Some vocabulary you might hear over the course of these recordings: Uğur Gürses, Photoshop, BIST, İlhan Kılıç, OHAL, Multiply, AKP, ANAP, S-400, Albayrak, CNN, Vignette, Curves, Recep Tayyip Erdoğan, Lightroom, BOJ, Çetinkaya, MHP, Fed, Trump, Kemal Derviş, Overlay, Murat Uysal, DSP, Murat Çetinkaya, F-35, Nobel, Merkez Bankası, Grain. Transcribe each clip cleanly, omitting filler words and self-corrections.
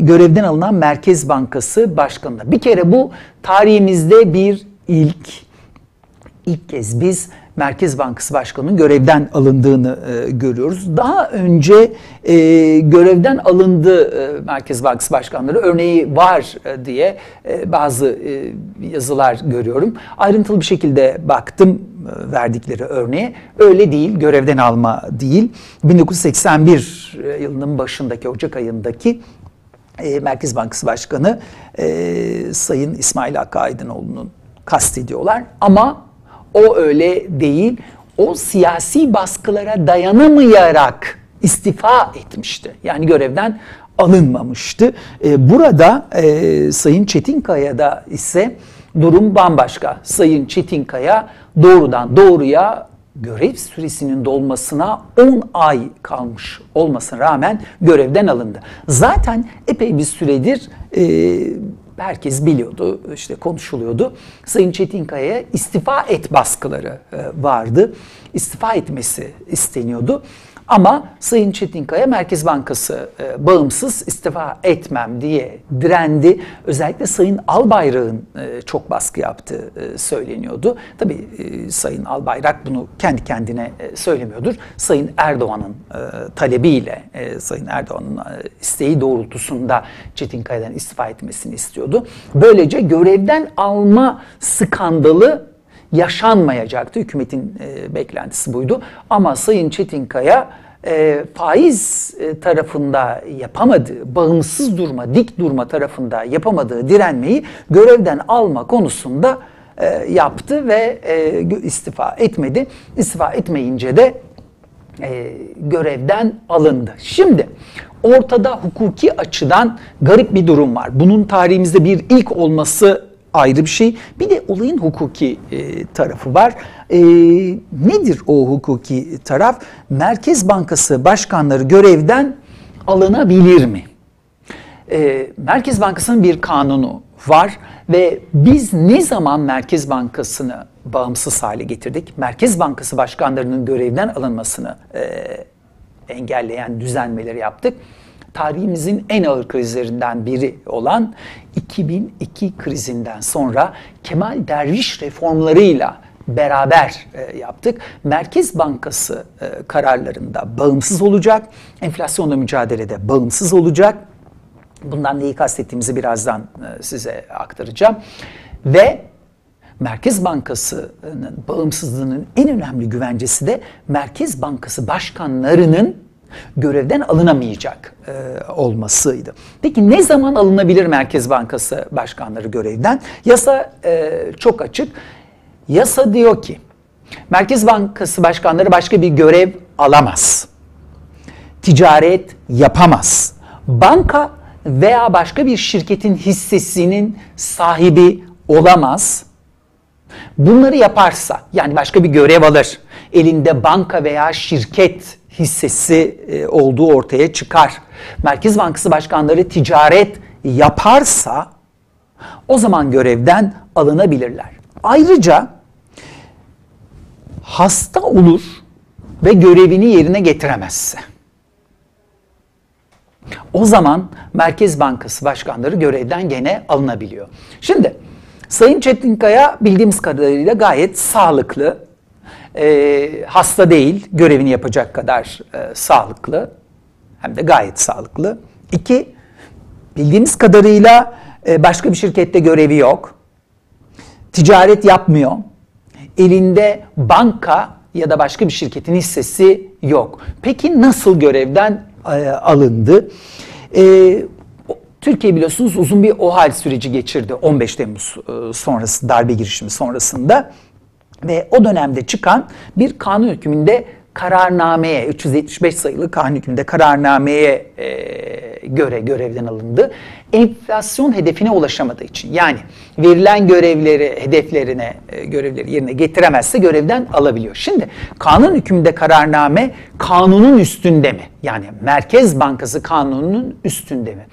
Görevden alınan Merkez Bankası Başkanı'na. Bir kere bu tarihimizde bir ilk kez biz Merkez Bankası Başkanı'nın görevden alındığını görüyoruz. Daha önce görevden alındı Merkez Bankası Başkanları, örneği var diye bazı yazılar görüyorum. Ayrıntılı bir şekilde baktım verdikleri örneğe. Öyle değil, görevden alma değil. 1981 yılının başındaki, Ocak ayındaki Merkez Bankası Başkanı Sayın İsmail Hakkı Aydınoğlu'nun kastediyorlar. Ama o öyle değil. O siyasi baskılara dayanamayarak istifa etmişti. Yani görevden alınmamıştı. Burada Sayın Çetinkaya'da ise durum bambaşka. Sayın Çetinkaya doğrudan doğruya görev süresinin dolmasına 10 ay kalmış olmasına rağmen görevden alındı. Zaten epey bir süredir herkes biliyordu, işte konuşuluyordu. Sayın Çetinkaya'ya istifa et baskıları vardı. İstifa etmesi isteniyordu. Ama Sayın Çetinkaya Merkez Bankası bağımsız, istifa etmem diye direndi. Özellikle Sayın Albayrak'ın çok baskı yaptığı söyleniyordu. Tabii Sayın Albayrak bunu kendi kendine söylemiyordur. Sayın Erdoğan'ın talebiyle, Sayın Erdoğan'ın isteği doğrultusunda Çetinkaya'dan istifa etmesini istiyordu. Böylece görevden alma skandalı yaşanmayacaktı. Hükümetin beklentisi buydu. Ama Sayın Çetinkaya faiz tarafında yapamadığı, bağımsız durma, dik durma tarafında yapamadığı direnmeyi görevden alma konusunda yaptı ve istifa etmedi. İstifa etmeyince de görevden alındı. Şimdi ortada hukuki açıdan garip bir durum var. Bunun tarihimizde bir ilk olması ayrı bir şey. Bir de olayın hukuki tarafı var. Nedir o hukuki taraf? Merkez Bankası başkanları görevden alınabilir mi? Merkez Bankası'nın bir kanunu var ve biz ne zaman Merkez Bankası'nı bağımsız hale getirdik? Merkez Bankası başkanlarının görevden alınmasını engelleyen düzenmeleri yaptık. Tarihimizin en ağır krizlerinden biri olan 2002 krizinden sonra Kemal Derviş reformlarıyla beraber yaptık. Merkez Bankası kararlarında bağımsız olacak, enflasyonla mücadelede bağımsız olacak. Bundan neyi kastettiğimizi birazdan size aktaracağım. Ve Merkez Bankası'nın bağımsızlığının en önemli güvencesi de Merkez Bankası başkanlarının görevden alınamayacak olmasıydı. Peki ne zaman alınabilir Merkez Bankası başkanları görevden? Yasa çok açık. Yasa diyor ki Merkez Bankası başkanları başka bir görev alamaz. Ticaret yapamaz. Banka veya başka bir şirketin hissesinin sahibi olamaz. Bunları yaparsa, yani başka bir görev alır, elinde banka veya şirket hissesi olduğu ortaya çıkar. Merkez Bankası başkanları ticaret yaparsa o zaman görevden alınabilirler. Ayrıca hasta olur ve görevini yerine getiremezse o zaman Merkez Bankası başkanları görevden gene alınabiliyor. Şimdi Sayın Çetinkaya bildiğimiz kadarıyla gayet sağlıklı, hasta değil, görevini yapacak kadar sağlıklı, hem de gayet sağlıklı. 2, bildiğimiz kadarıyla başka bir şirkette görevi yok, ticaret yapmıyor, elinde banka ya da başka bir şirketin hissesi yok. Peki nasıl görevden alındı? Türkiye biliyorsunuz uzun bir OHAL süreci geçirdi 15 Temmuz sonrası, darbe girişimi sonrasında. Ve o dönemde çıkan bir kanun hükmünde kararnameye, 375 sayılı kanun hükmünde kararnameye göre görevden alındı. Enflasyon hedefine ulaşamadığı için, yani verilen görevleri, hedeflerine, görevleri yerine getiremezse görevden alabiliyor. Şimdi kanun hükmünde kararname kanunun üstünde mi? Yani Merkez Bankası kanununun üstünde mi?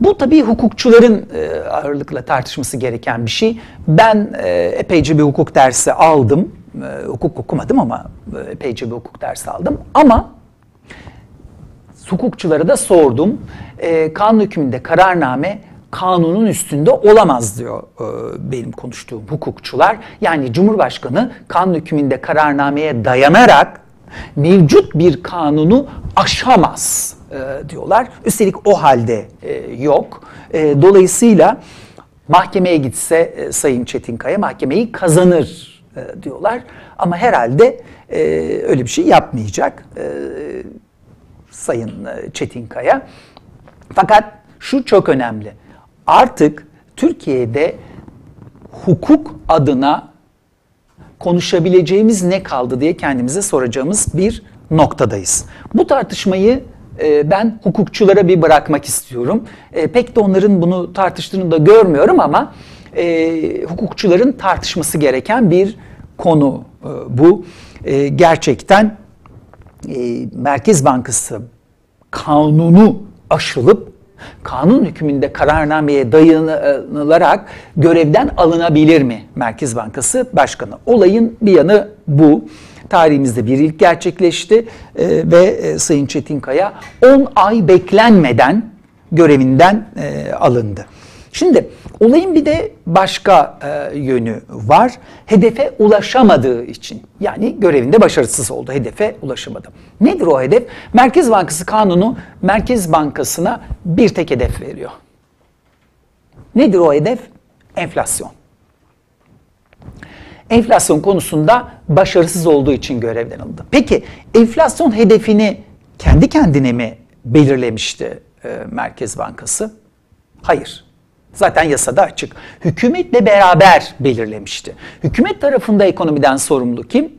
Bu tabii hukukçuların ağırlıkla tartışması gereken bir şey. Ben epeyce bir hukuk dersi aldım. Hukuk okumadım ama epeyce bir hukuk dersi aldım. Ama hukukçulara da sordum. Kanun hükmünde kararname kanunun üstünde olamaz diyor benim konuştuğum hukukçular. Yani Cumhurbaşkanı kanun hükmünde kararnameye dayanarak mevcut bir kanunu aşamaz diyorlar. Üstelik o halde yok. Dolayısıyla mahkemeye gitse Sayın Çetinkaya mahkemeyi kazanır diyorlar. Ama herhalde öyle bir şey yapmayacak Sayın Çetinkaya. Fakat şu çok önemli. Artık Türkiye'de hukuk adına konuşabileceğimiz ne kaldı diye kendimize soracağımız bir noktadayız. Bu tartışmayı ben hukukçulara bir bırakmak istiyorum. Pek de onların bunu tartıştığını da görmüyorum ama hukukçuların tartışması gereken bir konu bu. Gerçekten Merkez Bankası kanunu aşılıp kanun hükmünde kararnameye dayanılarak görevden alınabilir mi Merkez Bankası Başkanı? Olayın bir yanı bu. Tarihimizde bir ilk gerçekleşti ve Sayın Çetinkaya 10 ay beklenmeden görevinden alındı. Şimdi olayın bir de başka yönü var. Hedefe ulaşamadığı için, yani görevinde başarısız oldu, hedefe ulaşamadı. Nedir o hedef? Merkez Bankası kanunu Merkez Bankası'na bir tek hedef veriyor. Nedir o hedef? Enflasyon. Enflasyon konusunda başarısız olduğu için görevden alındı. Peki enflasyon hedefini kendi kendine mi belirlemişti Merkez Bankası? Hayır. Zaten yasada açık. Hükümetle beraber belirlemişti. Hükümet tarafında ekonomiden sorumlu kim?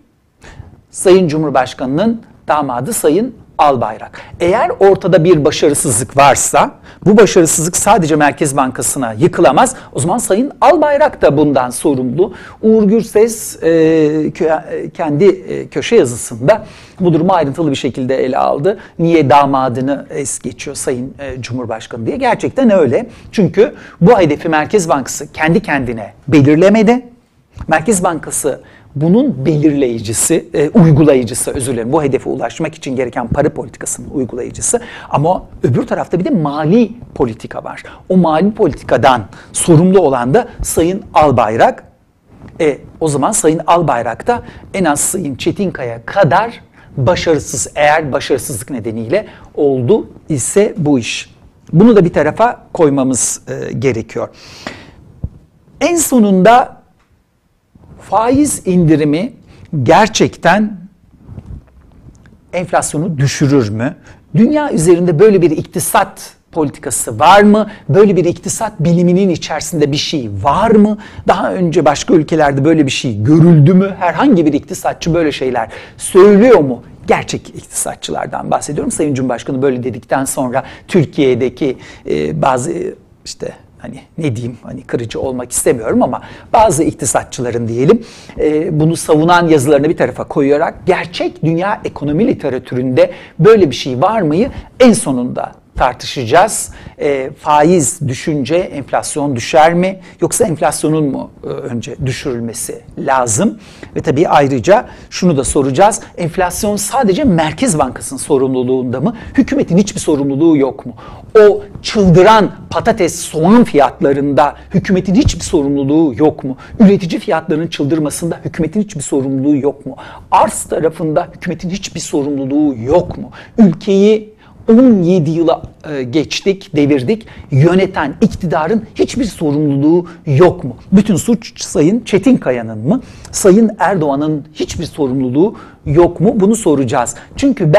Sayın Cumhurbaşkanı'nın damadı Sayın Albayrak. Eğer ortada bir başarısızlık varsa, bu başarısızlık sadece Merkez Bankası'na yıkılamaz. O zaman Sayın Albayrak da bundan sorumlu. Uğur Gürses kendi köşe yazısında bu durumu ayrıntılı bir şekilde ele aldı. Niye damadını es geçiyor Sayın Cumhurbaşkanı diye. Gerçekten öyle. Çünkü bu hedefi Merkez Bankası kendi kendine belirlemedi. Merkez Bankası bunun belirleyicisi, uygulayıcısı, özür dilerim, bu hedefe ulaşmak için gereken para politikasının uygulayıcısı. Ama öbür tarafta bir de mali politika var. O mali politikadan sorumlu olan da Sayın Albayrak. O zaman Sayın Albayrak da en az Sayın Çetinkaya kadar başarısız, eğer başarısızlık nedeniyle oldu ise bu iş. Bunu da bir tarafa koymamız gerekiyor. En sonunda faiz indirimi gerçekten enflasyonu düşürür mü? Dünya üzerinde böyle bir iktisat politikası var mı? Böyle bir iktisat biliminin içerisinde bir şey var mı? Daha önce başka ülkelerde böyle bir şey görüldü mü? Herhangi bir iktisatçı böyle şeyler söylüyor mu? Gerçek iktisatçılardan bahsediyorum. Sayın Cumhurbaşkanı böyle dedikten sonra Türkiye'deki bazı işte... Hani kırıcı olmak istemiyorum ama bazı iktisatçıların diyelim bunu savunan yazılarını bir tarafa koyarak gerçek dünya ekonomi literatüründe böyle bir şey var mıyı en sonunda tartışacağız. Faiz düşünce enflasyon düşer mi? Yoksa enflasyonun mu önce düşürülmesi lazım? Ve tabii ayrıca şunu da soracağız. Enflasyon sadece Merkez Bankası'nın sorumluluğunda mı? Hükümetin hiçbir sorumluluğu yok mu? O çıldıran patates, soğan fiyatlarında hükümetin hiçbir sorumluluğu yok mu? Üretici fiyatlarının çıldırmasında hükümetin hiçbir sorumluluğu yok mu? Arz tarafında hükümetin hiçbir sorumluluğu yok mu? Ülkeyi 17 yıla geçtik, devirdik. Yöneten iktidarın hiçbir sorumluluğu yok mu? Bütün suç Sayın Çetinkaya'nın mı? Sayın Erdoğan'ın hiçbir sorumluluğu yok mu? Bunu soracağız. Çünkü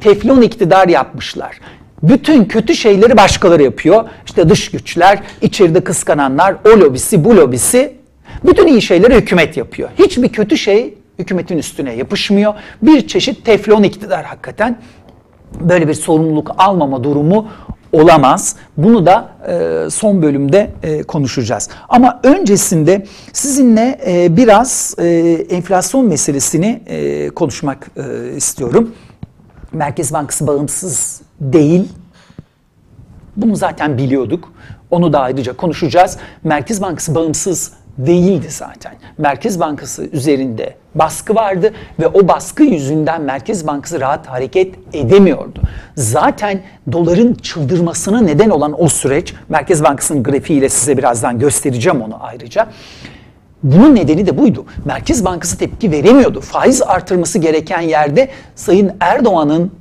teflon iktidar yapmışlar. Bütün kötü şeyleri başkaları yapıyor. İşte dış güçler, içeride kıskananlar, o lobisi, bu lobisi. Bütün iyi şeyleri hükümet yapıyor. Hiçbir kötü şey hükümetin üstüne yapışmıyor. Bir çeşit teflon iktidar hakikaten. Böyle bir sorumluluk almama durumu olamaz. Bunu da son bölümde konuşacağız. Ama öncesinde sizinle biraz enflasyon meselesini konuşmak istiyorum. Merkez Bankası bağımsız değil. Bunu zaten biliyorduk. Onu da ayrıca konuşacağız. Merkez Bankası bağımsız değildi zaten. Merkez Bankası üzerinde baskı vardı ve o baskı yüzünden Merkez Bankası rahat hareket edemiyordu. Zaten doların çıldırmasına neden olan o süreç, Merkez Bankası'nın grafiğiyle size birazdan göstereceğim onu ayrıca. Bunun nedeni de buydu. Merkez Bankası tepki veremiyordu. Faiz artırması gereken yerde Sayın Erdoğan'ın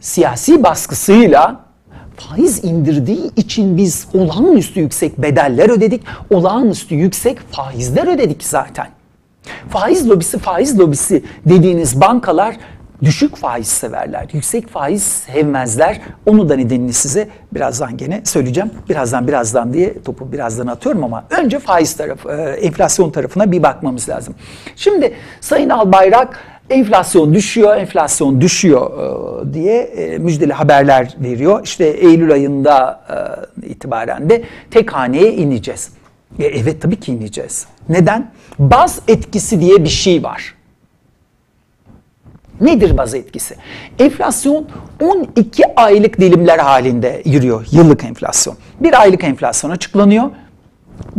siyasi baskısıyla faiz indirdiği için biz olağanüstü yüksek bedeller ödedik, olağanüstü yüksek faizler ödedik zaten. Faiz lobisi dediğiniz bankalar düşük faiz severler, yüksek faiz sevmezler. Onu da nedenini size birazdan gene söyleyeceğim. Birazdan diye topu birazdan atıyorum ama önce faiz tarafı, enflasyon tarafına bir bakmamız lazım. Şimdi Sayın Albayrak enflasyon düşüyor diye müjdeli haberler veriyor. İşte Eylül ayında itibaren de tek haneye ineceğiz. Evet, tabii ki ineceğiz. Neden? Baz etkisi diye bir şey var. Nedir baz etkisi? Enflasyon 12 aylık dilimler halinde yürüyor, yıllık enflasyon. Bir aylık enflasyon açıklanıyor.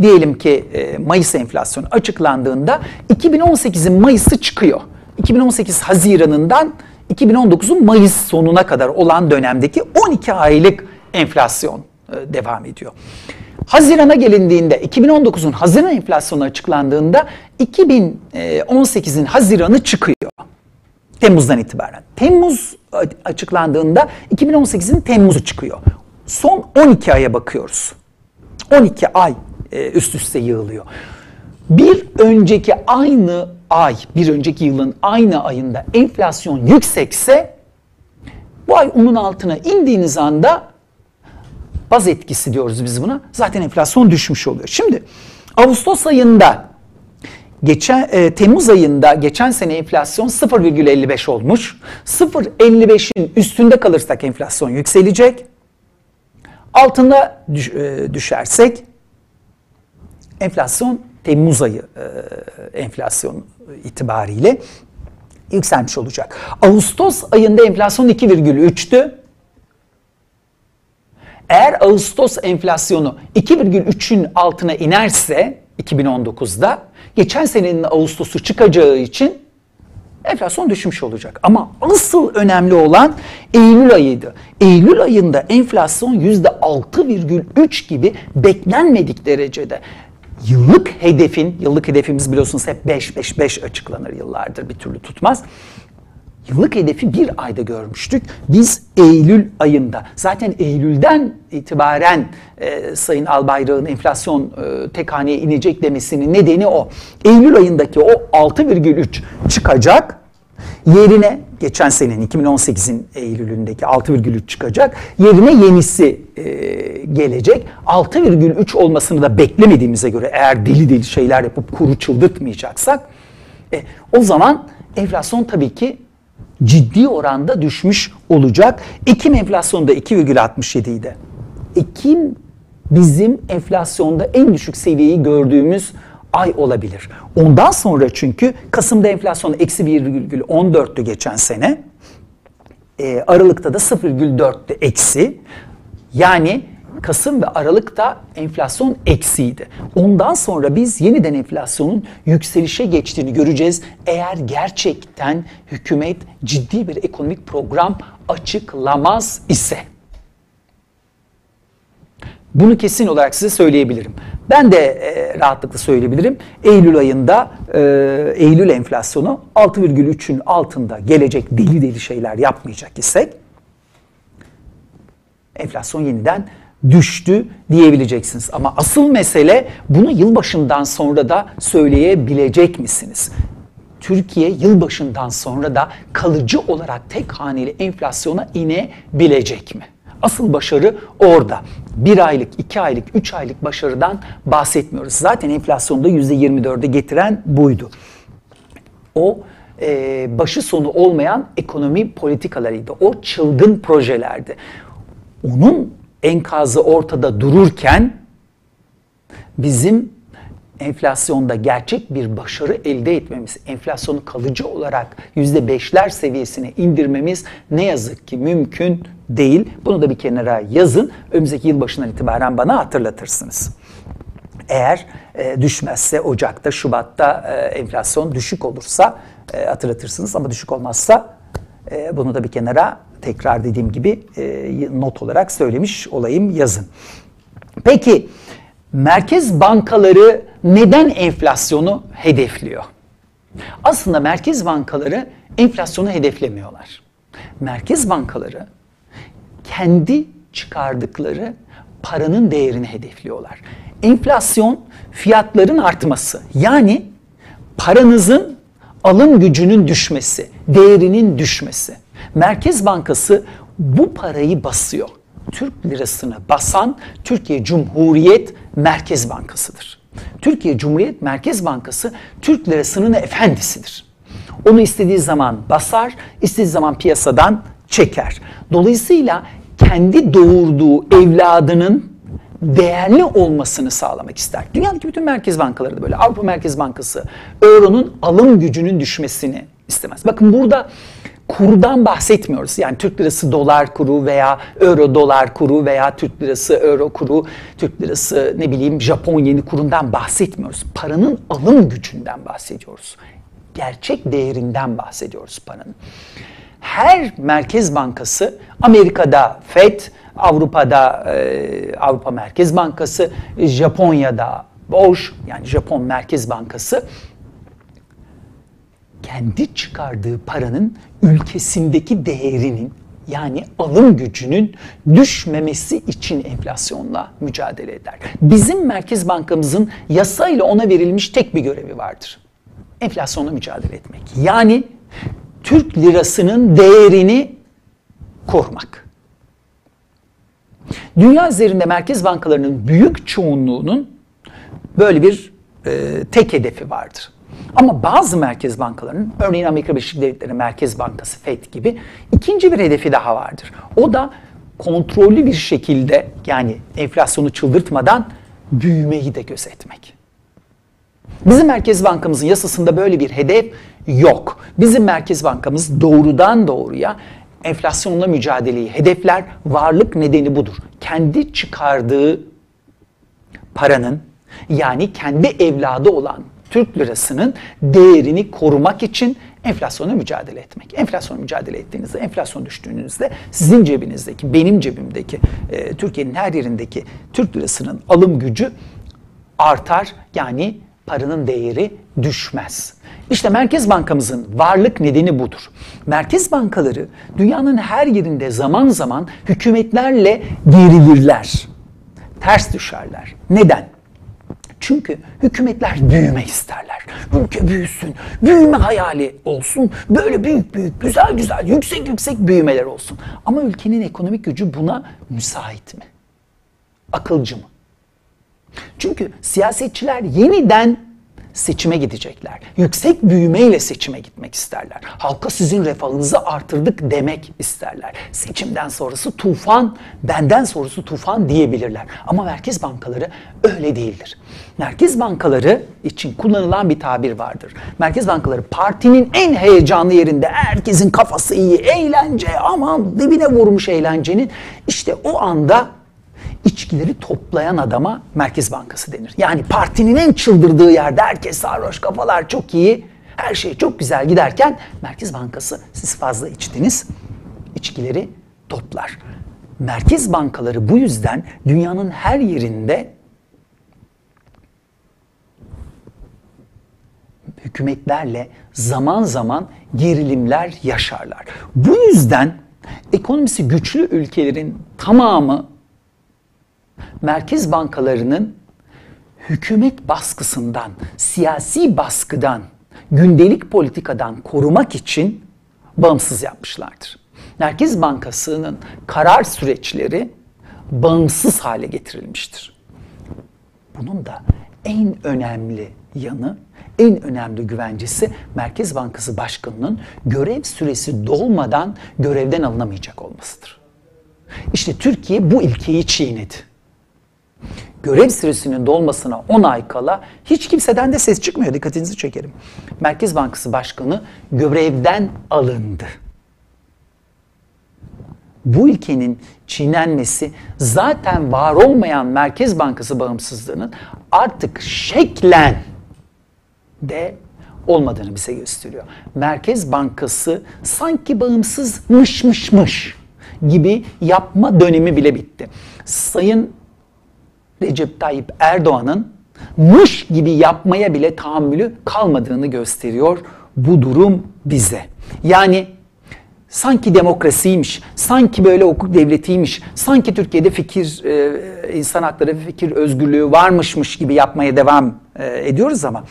Diyelim ki Mayıs enflasyonu açıklandığında 2018'in Mayıs'ı çıkıyor. 2018 Haziran'ından 2019'un Mayıs sonuna kadar olan dönemdeki 12 aylık enflasyon devam ediyor. Haziran'a gelindiğinde 2019'un Haziran enflasyonu açıklandığında 2018'in Haziran'ı çıkıyor. Temmuz'dan itibaren. Temmuz açıklandığında 2018'in Temmuz'u çıkıyor. Son 12 aya bakıyoruz. 12 ay üst üste yığılıyor. Bir önceki yılın aynı ayında enflasyon yüksekse bu ay onun altına indiğiniz anda baz etkisi diyoruz biz buna. Zaten enflasyon düşmüş oluyor. Şimdi Ağustos ayında Temmuz ayında geçen sene enflasyon 0,55 olmuş. 0,55'in üstünde kalırsak enflasyon yükselecek. Altında düşersek enflasyon Temmuz ayı enflasyon itibariyle yükselmiş olacak. Ağustos ayında enflasyon 2,3'tü. Eğer Ağustos enflasyonu 2,3'ün altına inerse 2019'da geçen senenin Ağustos'u çıkacağı için enflasyon düşmüş olacak. Ama asıl önemli olan Eylül ayıydı. Eylül ayında enflasyon %6,3 gibi beklenmedik derecede. Yıllık hedefimiz biliyorsunuz hep 5-5-5 açıklanır, yıllardır bir türlü tutmaz. Yıllık hedefi bir ayda görmüştük. Biz Eylül ayında, zaten Eylül'den itibaren Sayın Albayrak'ın enflasyon tek haneye inecek demesinin nedeni o. Eylül ayındaki o 6,3 çıkacak. Yerine geçen senenin 2018'in Eylül'ündeki 6,3 çıkacak. Yerine yenisi gelecek. 6,3 olmasını da beklemediğimize göre, eğer deli şeyler yapıp kuru çıldırtmayacaksak o zaman enflasyon tabii ki ciddi oranda düşmüş olacak. Ekim enflasyonda 2,67 idi. Ekim bizim enflasyonda en düşük seviyeyi gördüğümüz ay olabilir. Ondan sonra, çünkü Kasım'da enflasyon -1,14'tü geçen sene. Aralık'ta da 0,4'tü eksi. Yani Kasım ve Aralık'ta enflasyon eksiydi. Ondan sonra biz yeniden enflasyonun yükselişe geçtiğini göreceğiz. Eğer gerçekten hükümet ciddi bir ekonomik program açıklamaz ise. Bunu kesin olarak size söyleyebilirim. Ben de rahatlıkla söyleyebilirim. Eylül ayında Eylül enflasyonu 6,3'ün altında gelecek, deli şeyler yapmayacak isek enflasyon yeniden düştü diyebileceksiniz. Ama asıl mesele, bunu yılbaşından sonra da söyleyebilecek misiniz? Türkiye yılbaşından sonra da kalıcı olarak tek haneli enflasyona inebilecek mi? Asıl başarı orada. Bir aylık, 2 aylık, 3 aylık başarıdan bahsetmiyoruz. Zaten enflasyonda %24'e getiren buydu. O başı sonu olmayan ekonomi politikalarıydı. O çılgın projelerdi. Onun enkazı ortada dururken bizim enflasyonda gerçek bir başarı elde etmemiz, enflasyonu kalıcı olarak %5'ler seviyesine indirmemiz ne yazık ki mümkün değil. Bunu da bir kenara yazın. Önümüzdeki yılbaşından itibaren bana hatırlatırsınız. Eğer düşmezse Ocak'ta, Şubat'ta enflasyon düşük olursa hatırlatırsınız, ama düşük olmazsa bunu da bir kenara, tekrar dediğim gibi not olarak söylemiş olayım, yazın. Peki merkez bankaları neden enflasyonu hedefliyor? Aslında merkez bankaları enflasyonu hedeflemiyorlar. Merkez bankaları kendi çıkardıkları paranın değerini hedefliyorlar. Enflasyon fiyatların artması, yani paranızın alım gücünün düşmesi, değerinin düşmesi. Merkez Bankası bu parayı basıyor. Türk lirasını basan Türkiye Cumhuriyet Merkez Bankası'dır. Türkiye Cumhuriyet Merkez Bankası Türk lirasının efendisidir. Onu istediği zaman basar, istediği zaman piyasadan çeker. Dolayısıyla kendi doğurduğu evladının değerli olmasını sağlamak ister. Dünyadaki bütün merkez bankaları da böyle. Avrupa Merkez Bankası euronun alım gücünün düşmesini istemez. Bakın burada kurdan bahsetmiyoruz. Yani Türk lirası dolar kuru veya euro dolar kuru veya Türk lirası euro kuru, Türk lirası ne bileyim Japon yeni kurundan bahsetmiyoruz. Paranın alım gücünden bahsediyoruz. Gerçek değerinden bahsediyoruz paranın. Her merkez bankası, Amerika'da Fed, Avrupa'da Avrupa Merkez Bankası, Japonya'da BOJ, yani Japon Merkez Bankası, kendi çıkardığı paranın ülkesindeki değerinin, yani alım gücünün düşmemesi için enflasyonla mücadele eder. Bizim merkez bankamızın yasayla ona verilmiş tek bir görevi vardır. Enflasyonla mücadele etmek. Yani Türk lirasının değerini korumak. Dünya üzerinde merkez bankalarının büyük çoğunluğunun böyle bir tek hedefi vardır. Ama bazı merkez bankalarının, örneğin Amerika Birleşik Devletleri Merkez Bankası Fed gibi, ikinci bir hedefi daha vardır. O da kontrollü bir şekilde, yani enflasyonu çıldırtmadan büyümeyi de gözetmek. Bizim Merkez Bankamızın yasasında böyle bir hedef yok. Bizim Merkez Bankamız doğrudan doğruya enflasyonla mücadeleyi hedefler. Varlık nedeni budur. Kendi çıkardığı paranın, yani kendi evladı olan Türk lirasının değerini korumak için enflasyonla mücadele etmek. Enflasyonla mücadele ettiğinizde, enflasyon düştüğünüzde sizin cebinizdeki, benim cebimdeki, Türkiye'nin her yerindeki Türk lirasının alım gücü artar. Yani paranın değeri düşmez. İşte Merkez Bankamızın varlık nedeni budur. Merkez bankaları dünyanın her yerinde zaman zaman hükümetlerle gerilirler. Ters düşerler. Neden? Çünkü hükümetler büyüme isterler. Ülke büyüsün, büyüme hayali olsun, böyle büyük büyük, güzel güzel, yüksek yüksek büyümeler olsun. Ama ülkenin ekonomik gücü buna müsait mi? Akılcı mı? Çünkü siyasetçiler yeniden seçime gidecekler. Yüksek büyümeyle seçime gitmek isterler. Halka sizin refahınızı artırdık demek isterler. Seçimden sonrası tufan, benden sonrası tufan diyebilirler. Ama merkez bankaları öyle değildir. Merkez bankaları için kullanılan bir tabir vardır. Merkez bankaları partinin en heyecanlı yerinde, herkesin kafası iyi, eğlence, aman dibine vurmuş eğlencenin, işte o anda İçkileri toplayan adama Merkez Bankası denir. Yani partinin en çıldırdığı yerde herkes sarhoş, kafalar çok iyi, her şey çok güzel giderken Merkez Bankası, siz fazla içtiniz, içkileri toplar. Merkez bankaları bu yüzden dünyanın her yerinde hükümetlerle zaman zaman gerilimler yaşarlar. Bu yüzden ekonomisi güçlü ülkelerin tamamı merkez bankalarının hükümet baskısından, siyasi baskıdan, gündelik politikadan korumak için bağımsız yapmışlardır. Merkez Bankası'nın karar süreçleri bağımsız hale getirilmiştir. Bunun da en önemli yanı, en önemli güvencesi Merkez Bankası Başkanı'nın görev süresi dolmadan görevden alınamayacak olmasıdır. İşte Türkiye bu ilkeyi çiğnedi. Görev süresinin dolmasına 10 ay kala hiç kimseden de ses çıkmıyor. Dikkatinizi çekerim. Merkez Bankası Başkanı görevden alındı. bu ülkenin çiğnenmesi, zaten var olmayan Merkez Bankası bağımsızlığının artık şeklen de olmadığını bize gösteriyor. Merkez Bankası sanki bağımsızmışmış gibi yapma dönemi bile bitti. Sayın Recep Tayyip Erdoğan'ın mış gibi yapmaya bile tahammülü kalmadığını gösteriyor bu durum bize. Yani sanki demokrasiymiş, sanki böyle hukuk devletiymiş, sanki Türkiye'de fikir, insan hakları ve fikir özgürlüğü varmışmış gibi yapmaya devam ediyoruz ama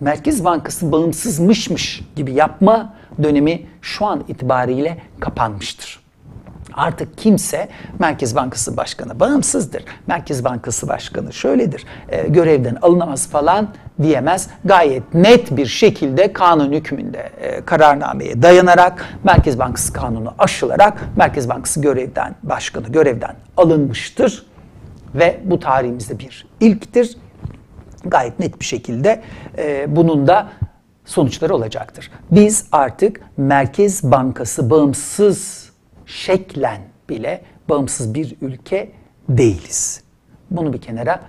Merkez Bankası bağımsızmışmış gibi yapma dönemi şu an itibariyle kapanmıştır. Artık kimse Merkez Bankası Başkanı bağımsızdır, Merkez Bankası Başkanı şöyledir, görevden alınamaz falan diyemez. Gayet net bir şekilde kanun hükmünde kararnameye dayanarak, Merkez Bankası kanunu aşılarak Merkez Bankası Başkanı görevden alınmıştır. Ve bu tarihimizde bir ilktir. Gayet net bir şekilde bunun da sonuçları olacaktır. Biz artık Merkez Bankası bağımsız, şeklen bile bağımsız bir ülke değiliz. Bunu bir kenara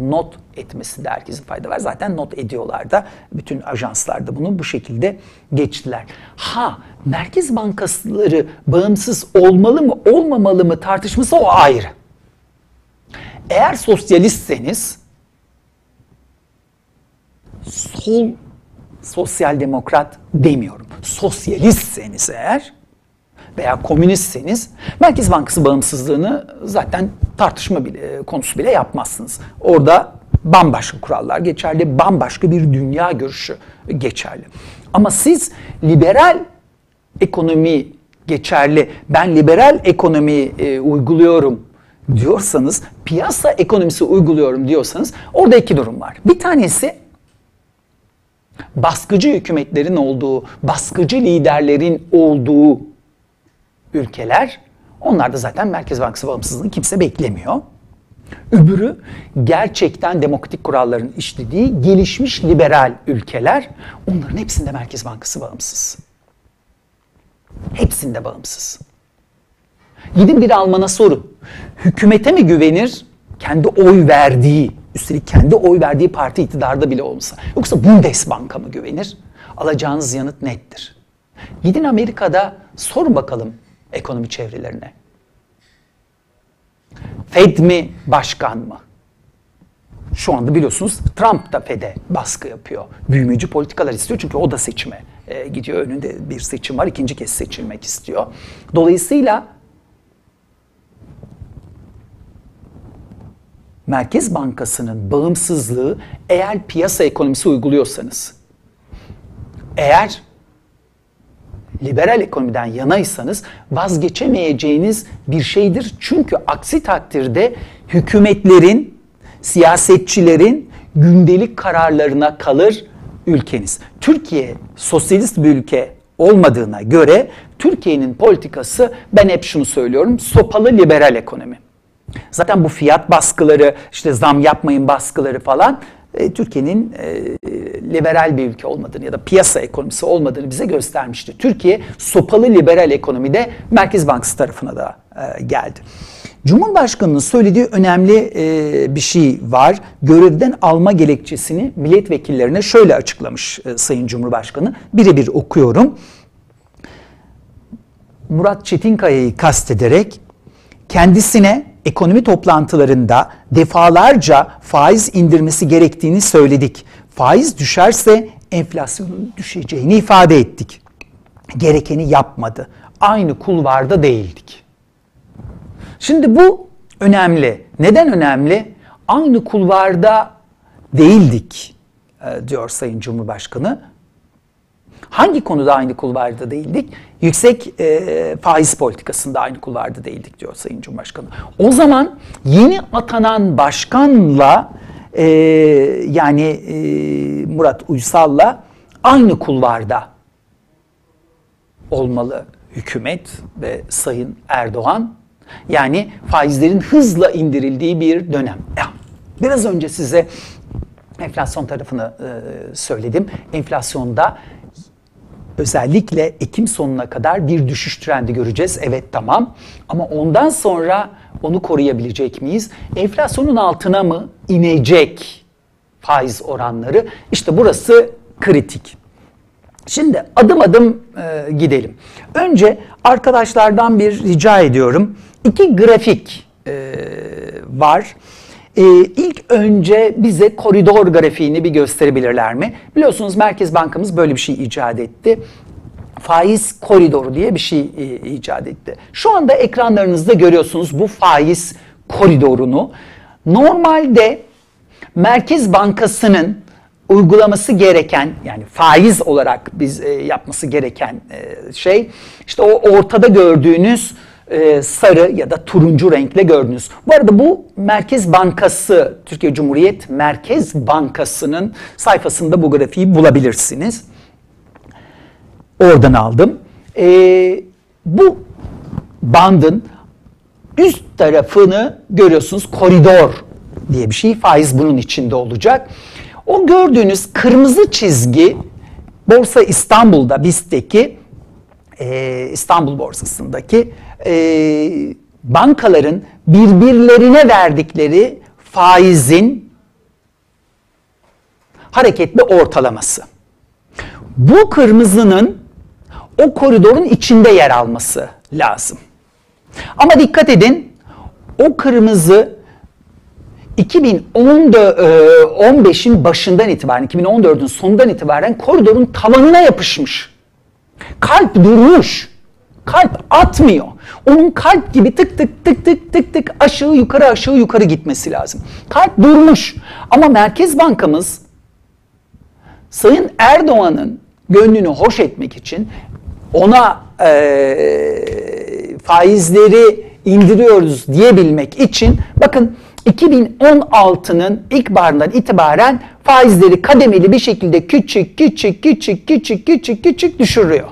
not etmesinde herkesin fayda var. Zaten not ediyorlar da, bütün ajanslar da bunu bu şekilde geçtiler. Ha, Merkez Bankaları bağımsız olmalı mı, olmamalı mı tartışması o ayrı. Eğer sosyalistseniz, sosyal demokrat demiyorum, sosyalistseniz eğer, veya komünistseniz Merkez Bankası bağımsızlığını zaten tartışma bile, konusu bile yapmazsınız. Orada bambaşka kurallar geçerli, bambaşka bir dünya görüşü geçerli. Ama siz liberal ekonomi geçerli, ben liberal ekonomiyi uyguluyorum diyorsanız, piyasa ekonomisi uyguluyorum diyorsanız orada iki durum var. Bir tanesi, baskıcı hükümetlerin olduğu, baskıcı liderlerin olduğu ülkeler, onlar da zaten Merkez Bankası bağımsızlığını kimse beklemiyor. Öbürü, gerçekten demokratik kuralların işlediği gelişmiş liberal ülkeler, onların hepsinde Merkez Bankası bağımsız. Hepsinde bağımsız. Gidin bir Alman'a sorun. Hükümete mi güvenir? Kendi oy verdiği, üstelik kendi oy verdiği parti iktidarda bile olsa. Yoksa Bundesbank'a mı güvenir? Alacağınız yanıt nettir. Gidin Amerika'da sorun bakalım ekonomi çevrelerine. Fed mi, başkan mı? Şu anda biliyorsunuz Trump da Fed'e baskı yapıyor. Büyümeci politikalar istiyor çünkü o da seçime gidiyor. Önünde bir seçim var, ikinci kez seçilmek istiyor. Dolayısıyla Merkez Bankası'nın bağımsızlığı, eğer piyasa ekonomisi uyguluyorsanız, eğer liberal ekonomiden yanaysanız vazgeçemeyeceğiniz bir şeydir. Çünkü aksi takdirde hükümetlerin, siyasetçilerin gündelik kararlarına kalır ülkeniz. Türkiye sosyalist bir ülke olmadığına göre Türkiye'nin politikası, ben hep şunu söylüyorum, sopalı liberal ekonomi. Zaten bu fiyat baskıları, işte zam yapmayın baskıları falan Türkiye'nin liberal bir ülke olmadığını ya da piyasa ekonomisi olmadığını bize göstermişti. Türkiye sopalı liberal ekonomide Merkez Bankası tarafına da geldi. Cumhurbaşkanı'nın söylediği önemli bir şey var. Görevden alma gerekçesini milletvekillerine şöyle açıklamış Sayın Cumhurbaşkanı. Birebir okuyorum. Murat Çetinkaya'yı kastederek, kendisine ekonomi toplantılarında defalarca faiz indirmesi gerektiğini söyledik. Faiz düşerse enflasyonun düşeceğini ifade ettik. Gerekeni yapmadı. Aynı kulvarda değildik. Şimdi bu önemli. Neden önemli? Aynı kulvarda değildik diyor Sayın Cumhurbaşkanı. Hangi konuda aynı kulvarda değildik? Yüksek faiz politikasında aynı kulvarda değildik diyor Sayın Cumhurbaşkanı. O zaman yeni atanan başkanla Murat Uysal'la aynı kulvarda olmalı hükümet ve Sayın Erdoğan. Yani faizlerin hızla indirildiği bir dönem. Biraz önce size enflasyon tarafını söyledim. Enflasyonda özellikle Ekim sonuna kadar bir düşüş trendi göreceğiz. Evet, tamam, ama ondan sonra onu koruyabilecek miyiz? Enflasyonun altına mı inecek faiz oranları? İşte burası kritik. Şimdi adım adım gidelim. Önce arkadaşlardan bir rica ediyorum. İki grafik var. İlk önce bize koridor grafiğini bir gösterebilirler mi? Biliyorsunuz Merkez Bankamız böyle bir şey icat etti. Faiz koridoru diye bir şey icat etti. Şu anda ekranlarınızda görüyorsunuz bu faiz koridorunu. Normalde Merkez Bankası'nın uygulaması gereken, yani faiz olarak biz yapması gereken şey, işte o ortada gördüğünüz sarı ya da turuncu renkle gördünüz. Bu arada bu Merkez Bankası, Türkiye Cumhuriyet Merkez Bankası'nın sayfasında bu grafiği bulabilirsiniz. Oradan aldım. Bu bandın üst tarafını görüyorsunuz. Koridor diye bir şey. Faiz bunun içinde olacak. O gördüğünüz kırmızı çizgi Borsa İstanbul'da, BIST'teki İstanbul Borsası'ndaki bankaların birbirlerine verdikleri faizin hareketli ortalaması. Bu kırmızının o koridorun içinde yer alması lazım. Ama dikkat edin, o kırmızı 2015'in başından itibaren, 2014'ün sonundan itibaren koridorun tavanına yapışmış. Kalp durmuş. Kalp atmıyor. Onun kalp gibi tık tık tık tık tık tık aşağı yukarı aşağı yukarı gitmesi lazım. Kalp durmuş. Ama Merkez Bankamız Sayın Erdoğan'ın gönlünü hoş etmek için ona faizleri indiriyoruz diyebilmek için, bakın, 2016'nın ilk baharından itibaren faizleri kademeli bir şekilde küçük küçük düşürüyor.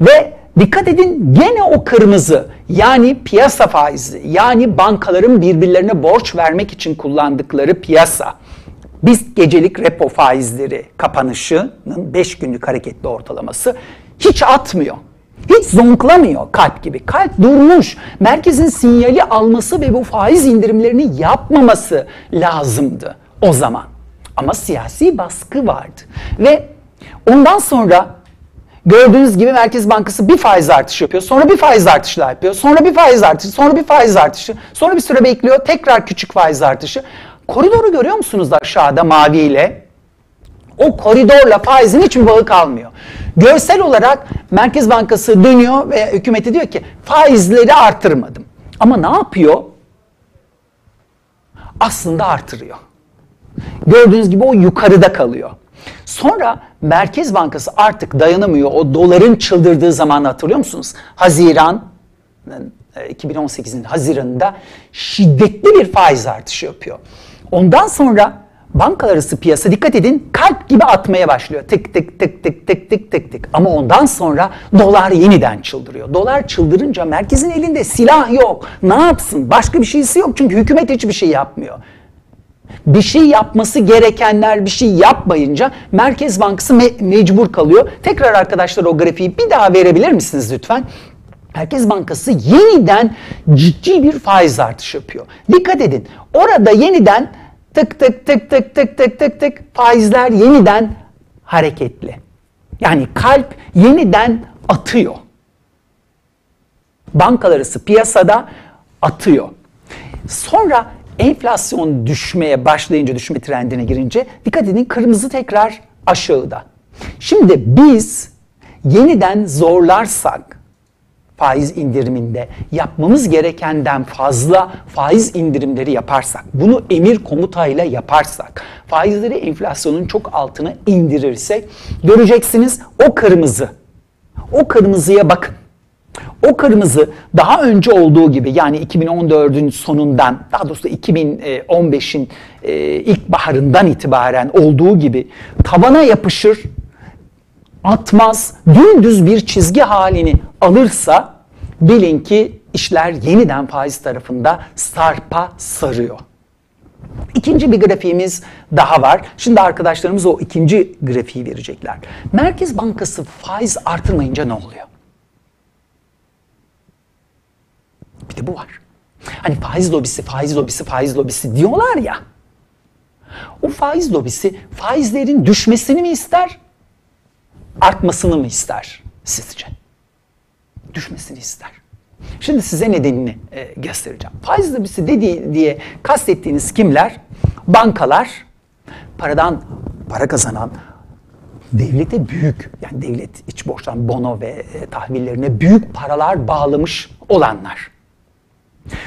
Ve dikkat edin, gene o kırmızı, yani piyasa faizi, yani bankaların birbirlerine borç vermek için kullandıkları piyasa, BIST gecelik repo faizleri kapanışının 5 günlük hareketli ortalaması hiç atmıyor. Hiç zonklamıyor kalp gibi. Kalp durmuş. Merkezin sinyali alması ve bu faiz indirimlerini yapmaması lazımdı o zaman. Ama siyasi baskı vardı. Ve ondan sonra gördüğünüz gibi Merkez Bankası bir faiz artışı yapıyor. Sonra bir faiz artışı daha yapıyor. Sonra bir faiz artışı. Sonra bir faiz artışı. Sonra bir süre bekliyor. Tekrar küçük faiz artışı. Koridoru görüyor musunuz aşağıda maviyle? O koridorla faizin hiçbir bağı kalmıyor. Görsel olarak Merkez Bankası dönüyor ve hükümete diyor ki faizleri artırmadım. Ama ne yapıyor? Aslında artırıyor. Gördüğünüz gibi o yukarıda kalıyor. Sonra Merkez Bankası artık dayanamıyor. O doların çıldırdığı zamanı hatırlıyor musunuz? Haziran, 2018'in Haziran'ında şiddetli bir faiz artışı yapıyor. Ondan sonra bankalar arası piyasa, dikkat edin, kalp gibi atmaya başlıyor. Tık tık tık tık tık tık tık tık. Ama ondan sonra dolar yeniden çıldırıyor. Dolar çıldırınca merkezin elinde silah yok. Ne yapsın? Başka bir şeysi yok. Çünkü hükümet hiçbir şey yapmıyor. Bir şey yapması gerekenler bir şey yapmayınca Merkez Bankası mecbur kalıyor. Tekrar arkadaşlar o grafiği bir daha verebilir misiniz lütfen? Merkez Bankası yeniden ciddi bir faiz artışı yapıyor. Dikkat edin. Orada yeniden tık tık tık tık tık tık tık tık faizler yeniden hareketli. Yani kalp yeniden atıyor. Bankalar arası piyasada atıyor. Sonra enflasyon düşmeye başlayınca, düşme trendine girince, dikkat edin, kırmızı tekrar aşağıda. Şimdi biz yeniden zorlarsak faiz indiriminde, yapmamız gerekenden fazla faiz indirimleri yaparsak, bunu emir komutayla yaparsak, faizleri enflasyonun çok altına indirirsek, göreceksiniz o kırmızı. O kırmızıya bakın. O kırmızı daha önce olduğu gibi, yani 2014'ün sonundan, daha doğrusu 2015'in ilkbaharından itibaren olduğu gibi tavana yapışır, atmaz, dümdüz bir çizgi halini alırsa bilin ki işler yeniden faiz tarafında sarpa sarıyor. İkinci bir grafiğimiz daha var. Şimdi arkadaşlarımız o ikinci grafiği verecekler. Merkez Bankası faiz artırmayınca ne oluyor? Bir de bu var. Hani faiz lobisi, faiz lobisi, faiz lobisi diyorlar ya. O faiz lobisi faizlerin düşmesini mi ister, artmasını mı ister sizce? Düşmesini ister. Şimdi size nedenini göstereceğim. Faiz lobisi diye kastettiğiniz kimler? Bankalar, para kazanan, devlete büyük, yani devlet iç borçtan bono ve tahvillerine büyük paralar bağlamış olanlar.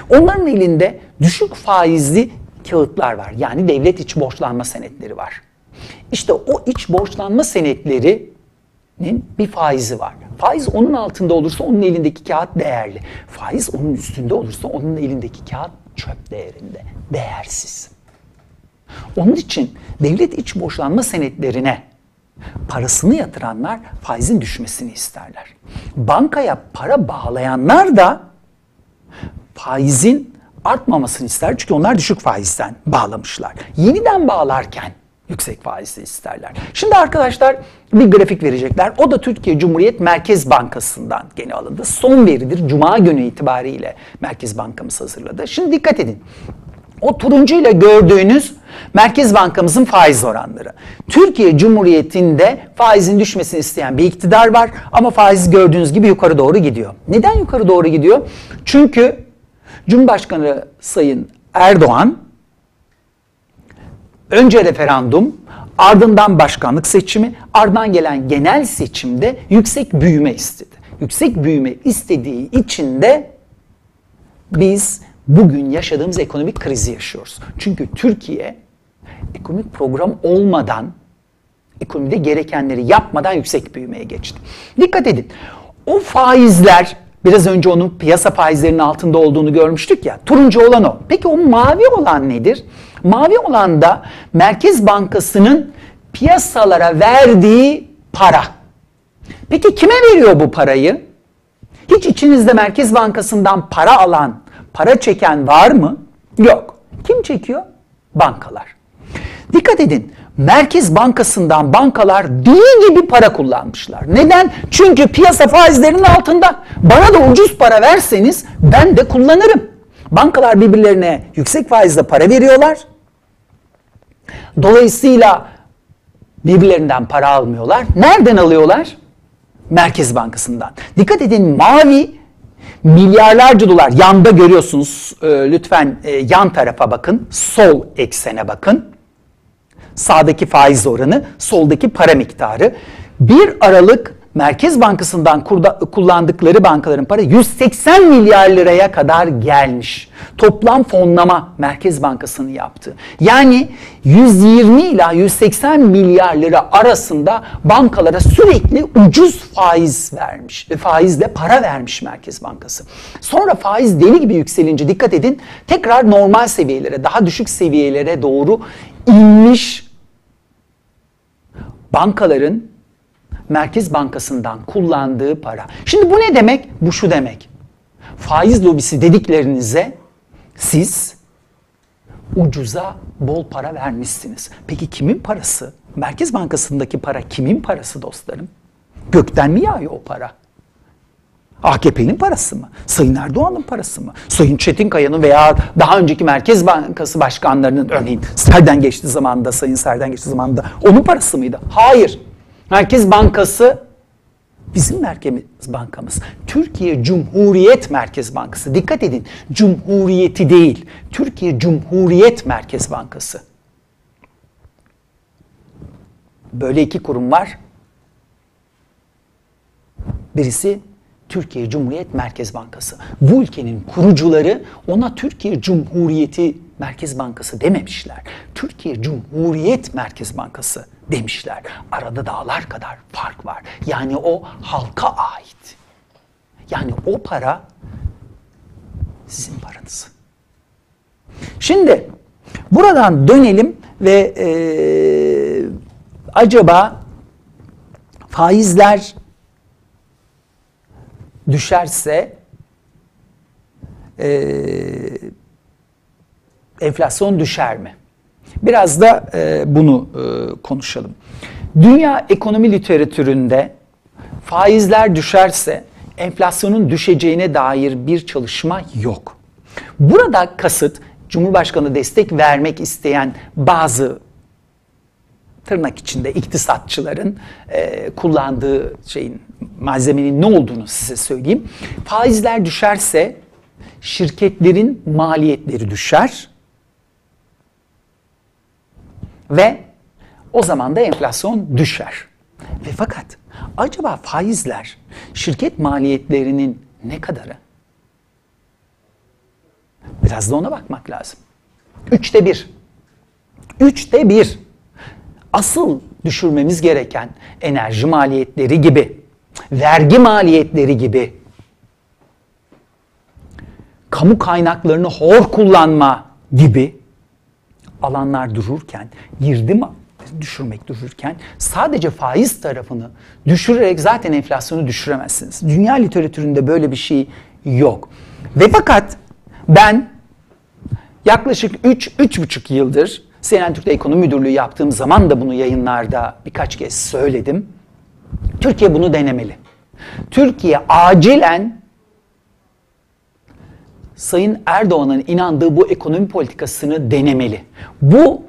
Onların elinde düşük faizli kağıtlar var. Yani devlet iç borçlanma senetleri var. İşte o iç borçlanma senetlerinin bir faizi var. Faiz onun altında olursa onun elindeki kağıt değerli. Faiz onun üstünde olursa onun elindeki kağıt çöp değerinde. Değersiz. Onun için devlet iç borçlanma senetlerine parasını yatıranlar faizin düşmesini isterler. Bankaya para bağlayanlar da faizin artmamasını ister. Çünkü onlar düşük faizden bağlamışlar. Yeniden bağlarken yüksek faizle isterler. Şimdi arkadaşlar bir grafik verecekler. O da Türkiye Cumhuriyet Merkez Bankası'ndan gene alındı. Son veridir. Cuma günü itibariyle Merkez Bankamız hazırladı. Şimdi dikkat edin. O turuncuyla gördüğünüz Merkez Bankamızın faiz oranları. Türkiye Cumhuriyeti'nde faizin düşmesini isteyen bir iktidar var. Ama faiz gördüğünüz gibi yukarı doğru gidiyor. Neden yukarı doğru gidiyor? Çünkü Cumhurbaşkanı Sayın Erdoğan önce referandum, ardından başkanlık seçimi, ardından gelen genel seçimde yüksek büyüme istedi. Yüksek büyüme istediği için de biz bugün yaşadığımız ekonomik krizi yaşıyoruz. Çünkü Türkiye ekonomik program olmadan, ekonomide gerekenleri yapmadan yüksek büyümeye geçti. Dikkat edin, o faizler... Biraz önce onun piyasa faizlerinin altında olduğunu görmüştük ya. Turuncu olan o. Peki o mavi olan nedir? Mavi olan da Merkez Bankası'nın piyasalara verdiği para. Peki kime veriyor bu parayı? Hiç içinizde Merkez Bankası'ndan para alan, para çeken var mı? Yok. Kim çekiyor? Bankalar. Dikkat edin. Merkez Bankası'ndan bankalar deli gibi para kullanmışlar. Neden? Çünkü piyasa faizlerinin altında. Bana da ucuz para verseniz ben de kullanırım. Bankalar birbirlerine yüksek faizle para veriyorlar. Dolayısıyla birbirlerinden para almıyorlar. Nereden alıyorlar? Merkez Bankası'ndan. Dikkat edin, mavi milyarlarca dolar. Yanda görüyorsunuz. Lütfen yan tarafa bakın. Sol eksene bakın. Sağdaki faiz oranı, soldaki para miktarı. 1 Aralık Merkez Bankası'ndan kullandıkları bankaların para 180 milyar liraya kadar gelmiş. Toplam fonlama Merkez Bankası'nın yaptığı. Yani 120 ila 180 milyar lira arasında bankalara sürekli ucuz faiz vermiş. Faizle para vermiş Merkez Bankası. Sonra faiz deli gibi yükselince dikkat edin, tekrar normal seviyelere, daha düşük seviyelere doğru inmiş. Bankaların Merkez Bankası'ndan kullandığı para. Şimdi bu ne demek? Bu şu demek. Faiz lobisi dediklerinize siz ucuza bol para vermişsiniz. Peki kimin parası? Merkez Bankası'ndaki para kimin parası dostlarım? Gökten mi yağıyor o para? AKP'nin parası mı? Sayın Erdoğan'ın parası mı? Sayın Çetin Kaya'nın veya daha önceki Merkez Bankası başkanlarının, örneğin Serden geçti zamanında, Sayın Serden geçti zamanında onun parası mıydı? Hayır. Merkez Bankası bizim Merkez Bankamız. Türkiye Cumhuriyet Merkez Bankası. Dikkat edin, Cumhuriyeti değil. Türkiye Cumhuriyet Merkez Bankası. Böyle iki kurum var. Birisi Türkiye Cumhuriyet Merkez Bankası. Bu ülkenin kurucuları ona Türkiye Cumhuriyeti Merkez Bankası dememişler. Türkiye Cumhuriyet Merkez Bankası demişler. Arada dağlar kadar fark var. Yani o halka ait. Yani o para sizin paranız. Şimdi buradan dönelim ve acaba faizler düşerse enflasyon düşer mi? Biraz da bunu konuşalım. Dünya ekonomi literatüründe faizler düşerse enflasyonun düşeceğine dair bir çalışma yok. Burada kasıt Cumhurbaşkanı destek vermek isteyen bazı tırnak içinde iktisatçıların kullandığı şeyin, malzemenin ne olduğunu size söyleyeyim. Faizler düşerse şirketlerin maliyetleri düşer ve o zaman da enflasyon düşer. Ve fakat acaba faizler şirket maliyetlerinin ne kadarı? Biraz da ona bakmak lazım. 1/3. 1/3. Asıl düşürmemiz gereken enerji maliyetleri gibi, vergi maliyetleri gibi, kamu kaynaklarını hor kullanma gibi alanlar dururken, düşürmek dururken sadece faiz tarafını düşürerek zaten enflasyonu düşüremezsiniz. Dünya literatüründe böyle bir şey yok. Ve fakat ben yaklaşık 3-3,5 yıldır CNN Türk'te ekonomi müdürlüğü yaptığım zaman da bunu yayınlarda birkaç kez söyledim. Türkiye bunu denemeli. Türkiye acilen Sayın Erdoğan'ın inandığı bu ekonomi politikasını denemeli. Bu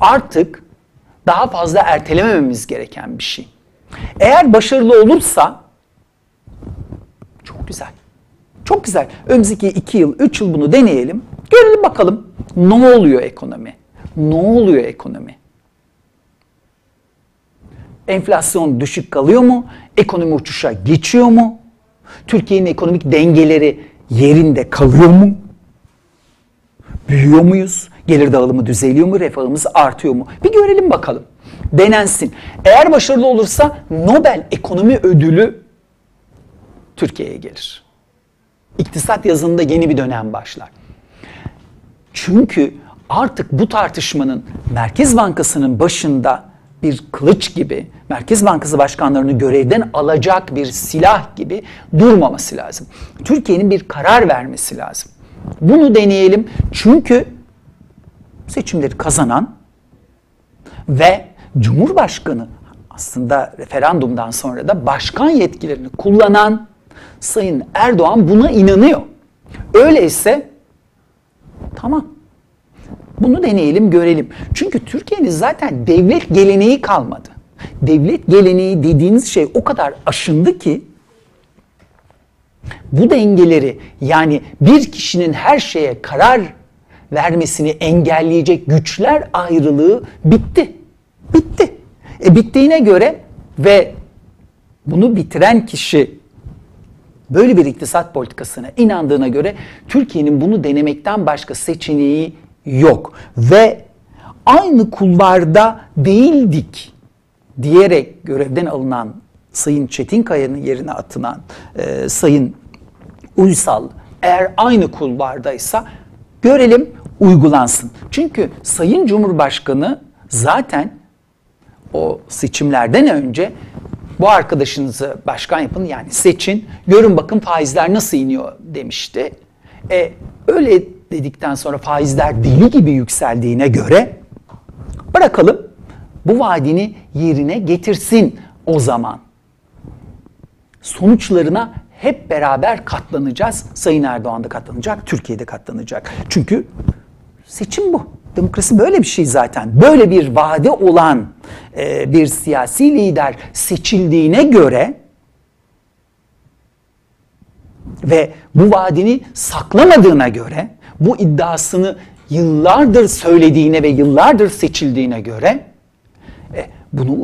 artık daha fazla ertelemememiz gereken bir şey. Eğer başarılı olursa çok güzel. Çok güzel. Önümüzdeki 2 yıl, 3 yıl bunu deneyelim. Görelim bakalım ne oluyor ekonomi? Ne oluyor ekonomi? Enflasyon düşük kalıyor mu? Ekonomi uçuşa geçiyor mu? Türkiye'nin ekonomik dengeleri yerinde kalıyor mu? Büyüyor muyuz? Gelir dağılımı düzeliyor mu? Refahımız artıyor mu? Bir görelim bakalım. Denensin. Eğer başarılı olursa Nobel Ekonomi Ödülü Türkiye'ye gelir. İktisat yazınında yeni bir dönem başlar. Çünkü artık bu tartışmanın Merkez Bankası'nın başında bir kılıç gibi, Merkez Bankası başkanlarını görevden alacak bir silah gibi durmaması lazım. Türkiye'nin bir karar vermesi lazım. Bunu deneyelim çünkü seçimleri kazanan ve Cumhurbaşkanı aslında referandumdan sonra da başkan yetkilerini kullanan Sayın Erdoğan buna inanıyor. Öyleyse tamam. Bunu deneyelim, görelim. Çünkü Türkiye'nin zaten devlet geleneği kalmadı. Devlet geleneği dediğiniz şey o kadar aşındı ki bu dengeleri, yani bir kişinin her şeye karar vermesini engelleyecek güçler ayrılığı bitti. Bitti. Bittiğine göre ve bunu bitiren kişi böyle bir iktisat politikasına inandığına göre Türkiye'nin bunu denemekten başka seçeneği yok ve aynı kulvarda değildik diyerek görevden alınan Sayın Çetinkaya'nın yerine atılan Sayın Uysal eğer aynı kulvardaysa görelim uygulansın. Çünkü Sayın Cumhurbaşkanı zaten o seçimlerden önce bu arkadaşınızı başkan yapın, yani seçin, görün bakın faizler nasıl iniyor demişti. Öyle dedikten sonra faizler deli gibi yükseldiğine göre bırakalım bu vaadini yerine getirsin o zaman. Sonuçlarına hep beraber katlanacağız. Sayın Erdoğan da katlanacak, Türkiye de katlanacak. Çünkü seçim bu. Demokrasi böyle bir şey zaten. Böyle bir vaade olan bir siyasi lider seçildiğine göre ve bu vaadini saklamadığına göre, bu iddiasını yıllardır söylediğine ve yıllardır seçildiğine göre bunu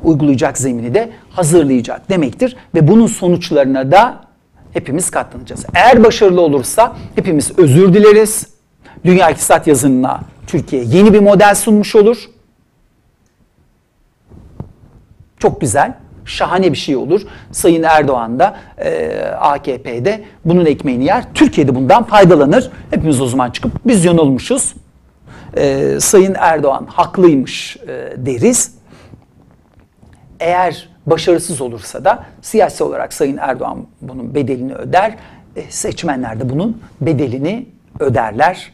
uygulayacak zemini de hazırlayacak demektir. Ve bunun sonuçlarına da hepimiz katlanacağız. Eğer başarılı olursa hepimiz özür dileriz. Dünya İktisat yazınına Türkiye yeni bir model sunmuş olur. Çok güzel, şahane bir şey olur. Sayın Erdoğan da AKP'de bunun ekmeğini yer. Türkiye'de bundan faydalanır. Hepimiz o zaman çıkıp biz yanılmışız. Sayın Erdoğan haklıymış deriz. Eğer başarısız olursa da siyasi olarak Sayın Erdoğan bunun bedelini öder. Seçmenler de bunun bedelini öderler.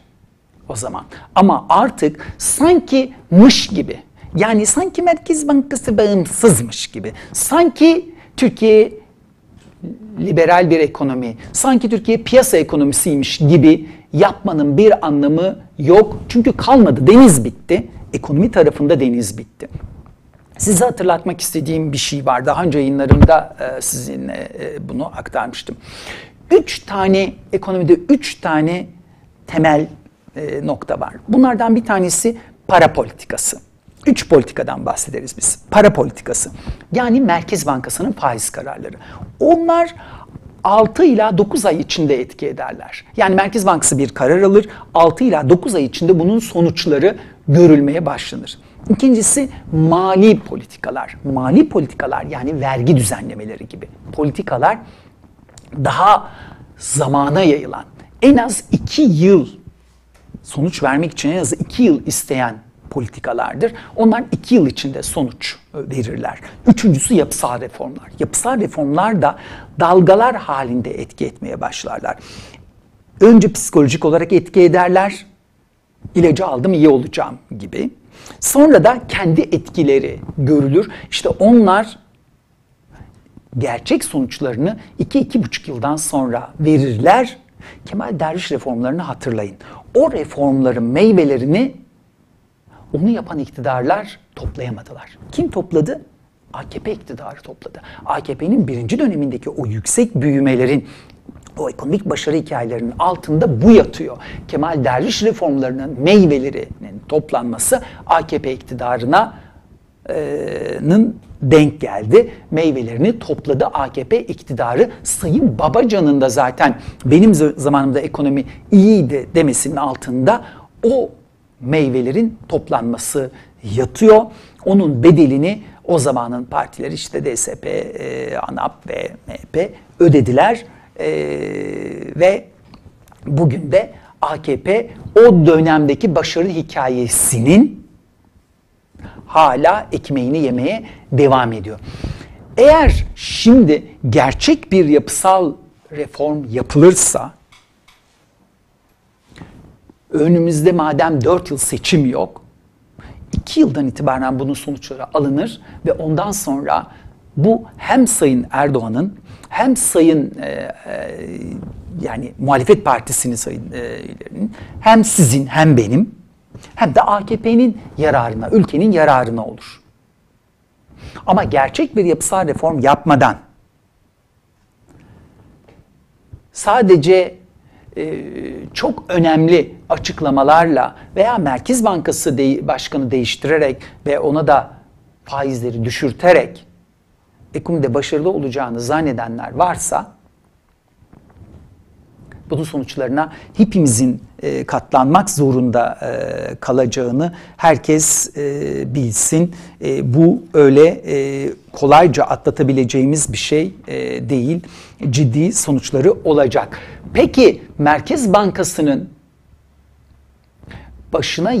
o zaman. Ama artık sanki mış gibi, yani sanki Merkez Bankası bağımsızmış gibi, sanki Türkiye liberal bir ekonomi, sanki Türkiye piyasa ekonomisiymiş gibi yapmanın bir anlamı yok. Çünkü kalmadı, deniz bitti. Ekonomi tarafında deniz bitti. Size hatırlatmak istediğim bir şey var. Daha önce yayınlarımda sizinle bunu aktarmıştım. 3 tane, ekonomide 3 tane temel nokta var. Bunlardan bir tanesi para politikası. 3 politikadan bahsederiz biz. Para politikası. Yani Merkez Bankası'nın faiz kararları. Onlar 6 ila 9 ay içinde etki ederler. Yani Merkez Bankası bir karar alır, 6 ila 9 ay içinde bunun sonuçları görülmeye başlanır. İkincisi mali politikalar. Mali politikalar yani vergi düzenlemeleri gibi politikalar daha zamana yayılan, en az 2 yıl sonuç vermek için en az 2 yıl isteyen politikalardır. Onlar 2 yıl içinde sonuç verirler. Üçüncüsü yapısal reformlar. Yapısal reformlar da dalgalar halinde etki etmeye başlarlar. Önce psikolojik olarak etki ederler. İlacı aldım, iyi olacağım gibi. Sonra da kendi etkileri görülür. İşte onlar gerçek sonuçlarını 2-2,5 yıldan sonra verirler. Kemal Derviş reformlarını hatırlayın. O reformların meyvelerini onu yapan iktidarlar toplayamadılar. Kim topladı? AKP iktidarı topladı. AKP'nin 1. dönemindeki o yüksek büyümelerin, o ekonomik başarı hikayelerinin altında bu yatıyor. Kemal Derviş reformlarının meyvelerinin toplanması AKP iktidarının denk geldi. Meyvelerini topladı AKP iktidarı. Sayın Babacan'ın da zaten benim zamanımda ekonomi iyiydi demesinin altında o meyvelerin toplanması yatıyor. Onun bedelini o zamanın partileri işte DSP, ANAP ve MHP ödediler. Ve bugün de AKP o dönemdeki başarı hikayesinin hala ekmeğini yemeye devam ediyor. Eğer şimdi gerçek bir yapısal reform yapılırsa, önümüzde madem 4 yıl seçim yok, 2 yıldan itibaren bunun sonuçları alınır ve ondan sonra bu hem Sayın Erdoğan'ın hem Sayın yani muhalefet partisinin sayınlarının hem sizin hem benim hem de AKP'nin yararına, ülkenin yararına olur. Ama gerçek bir yapısal reform yapmadan sadece çok önemli açıklamalarla veya Merkez Bankası başkanı değiştirerek ve ona da faizleri düşürterek ekonomide başarılı olacağını zannedenler varsa bunun sonuçlarına hepimizin katlanmak zorunda kalacağını herkes bilsin. Bu öyle kolayca atlatabileceğimiz bir şey değil. Ciddi sonuçları olacak. Peki Merkez Bankası'nın başına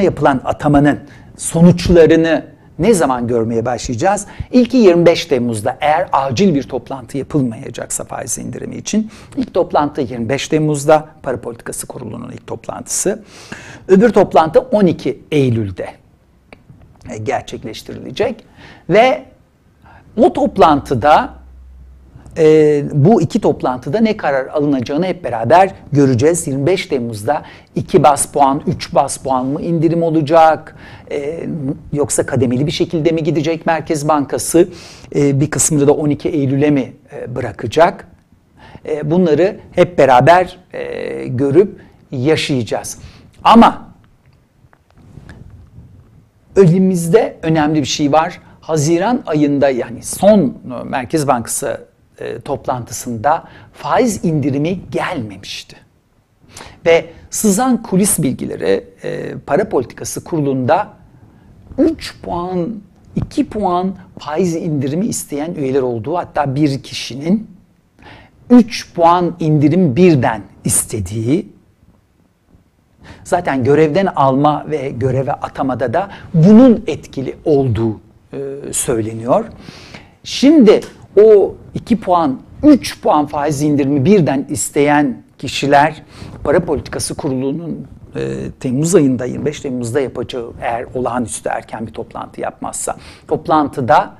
yapılan atamanın sonuçlarını ne zaman görmeye başlayacağız? İlki 25 Temmuz'da eğer acil bir toplantı yapılmayacaksa faiz indirimi için. İlk toplantı 25 Temmuz'da Para Politikası Kurulu'nun ilk toplantısı. Öbür toplantı 12 Eylül'de gerçekleştirilecek. Ve o toplantıda bu iki toplantıda ne karar alınacağını hep beraber göreceğiz. 25 Temmuz'da 2 bas puan, 3 bas puan mı indirim olacak? Yoksa kademeli bir şekilde mi gidecek Merkez Bankası? Bir kısmını da 12 Eylül'e mi bırakacak? Bunları hep beraber görüp yaşayacağız. Ama önümüzde önemli bir şey var. Haziran ayında yani son Merkez Bankası toplantısında faiz indirimi gelmemişti. Ve sızan kulis bilgileri Para Politikası Kurulu'nda 3 puan, 2 puan faiz indirimi isteyen üyeler olduğu, hatta bir kişinin 3 puan indirim birden istediği, zaten görevden alma ve göreve atamada da bunun etkili olduğu söyleniyor. Şimdi o 2 puan, 3 puan faiz indirimi birden isteyen kişiler Para Politikası Kurulu'nun Temmuz ayında, 25 Temmuz'da yapacağı, eğer olağanüstü erken bir toplantı yapmazsa, toplantıda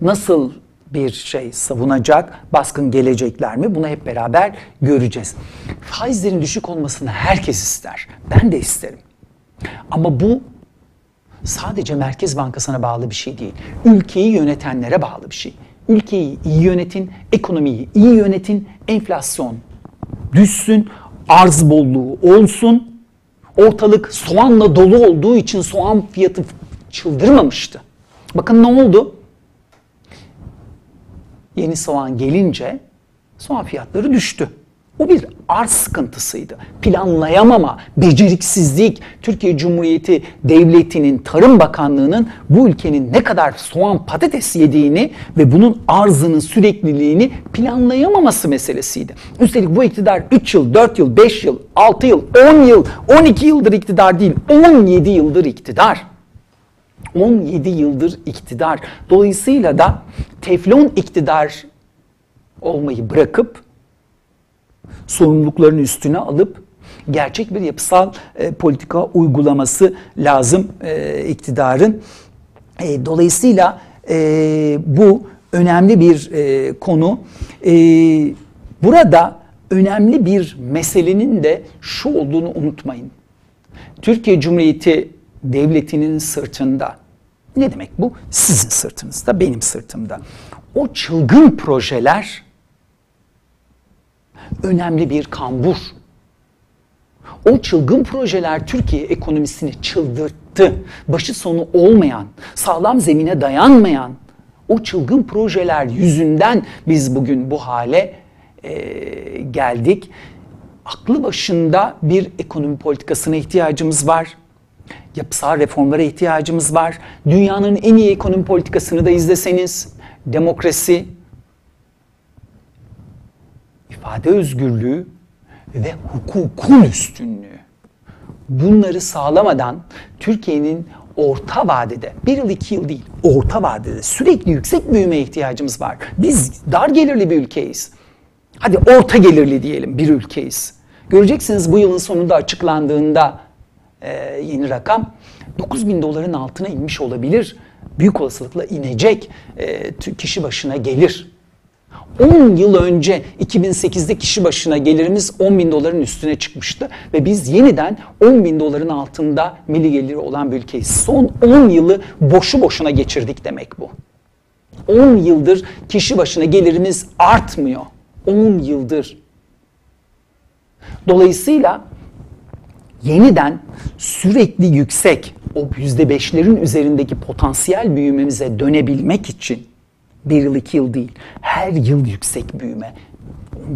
nasıl bir şey savunacak, baskın gelecekler mi? Bunu hep beraber göreceğiz. Faizlerin düşük olmasını herkes ister. Ben de isterim. Ama bu sadece Merkez Bankası'na bağlı bir şey değil. Ülkeyi yönetenlere bağlı bir şey. Ülkeyi iyi yönetin, ekonomiyi iyi yönetin, enflasyon düşsün, arz bolluğu olsun. Ortalık soğanla dolu olduğu için soğan fiyatı çıldırmamıştı. Bakın ne oldu? Yeni soğan gelince soğan fiyatları düştü. Bu bir arz sıkıntısıydı. Planlayamama, beceriksizlik, Türkiye Cumhuriyeti Devleti'nin, Tarım Bakanlığı'nın bu ülkenin ne kadar soğan, patates yediğini ve bunun arzının sürekliliğini planlayamaması meselesiydi. Üstelik bu iktidar 3 yıl, 4 yıl, 5 yıl, 6 yıl, 10 yıl, 12 yıldır iktidar değil, 17 yıldır iktidar. 17 yıldır iktidar. Dolayısıyla da teflon iktidar olmayı bırakıp, sorumluluklarını üstüne alıp gerçek bir yapısal politika uygulaması lazım iktidarın. Dolayısıyla bu önemli bir konu. Burada önemli bir meselenin de şu olduğunu unutmayın. Türkiye Cumhuriyeti Devleti'nin sırtında, ne demek bu? Sizin sırtınızda, benim sırtımda. O çılgın projeler önemli bir kambur. O çılgın projeler Türkiye ekonomisini çıldırttı. Başı sonu olmayan, sağlam zemine dayanmayan o çılgın projeler yüzünden biz bugün bu hale geldik. Aklı başında bir ekonomi politikasına ihtiyacımız var. Yapısal reformlara ihtiyacımız var. Dünyanın en iyi ekonomi politikasını da izleseniz, demokrasi, ifade özgürlüğü ve hukukun üstünlüğü. Bunları sağlamadan Türkiye'nin orta vadede, bir yıl iki yıl değil, orta vadede sürekli yüksek büyümeye ihtiyacımız var. Biz dar gelirli bir ülkeyiz. Hadi orta gelirli diyelim bir ülkeyiz. Göreceksiniz bu yılın sonunda açıklandığında yeni rakam $9.000'ın altına inmiş olabilir. Büyük olasılıkla inecek, kişi başına gelir. 10 yıl önce 2008'de kişi başına gelirimiz $10.000'ın üstüne çıkmıştı. ve biz yeniden $10.000'ın altında milli geliri olan bir ülkeyiz. Son 10 yılı boşu boşuna geçirdik demek bu. 10 yıldır kişi başına gelirimiz artmıyor. 10 yıldır. Dolayısıyla yeniden sürekli yüksek, o %5'lerin üzerindeki potansiyel büyümemize dönebilmek için bir yıl, iki yıl değil, her yıl yüksek büyüme,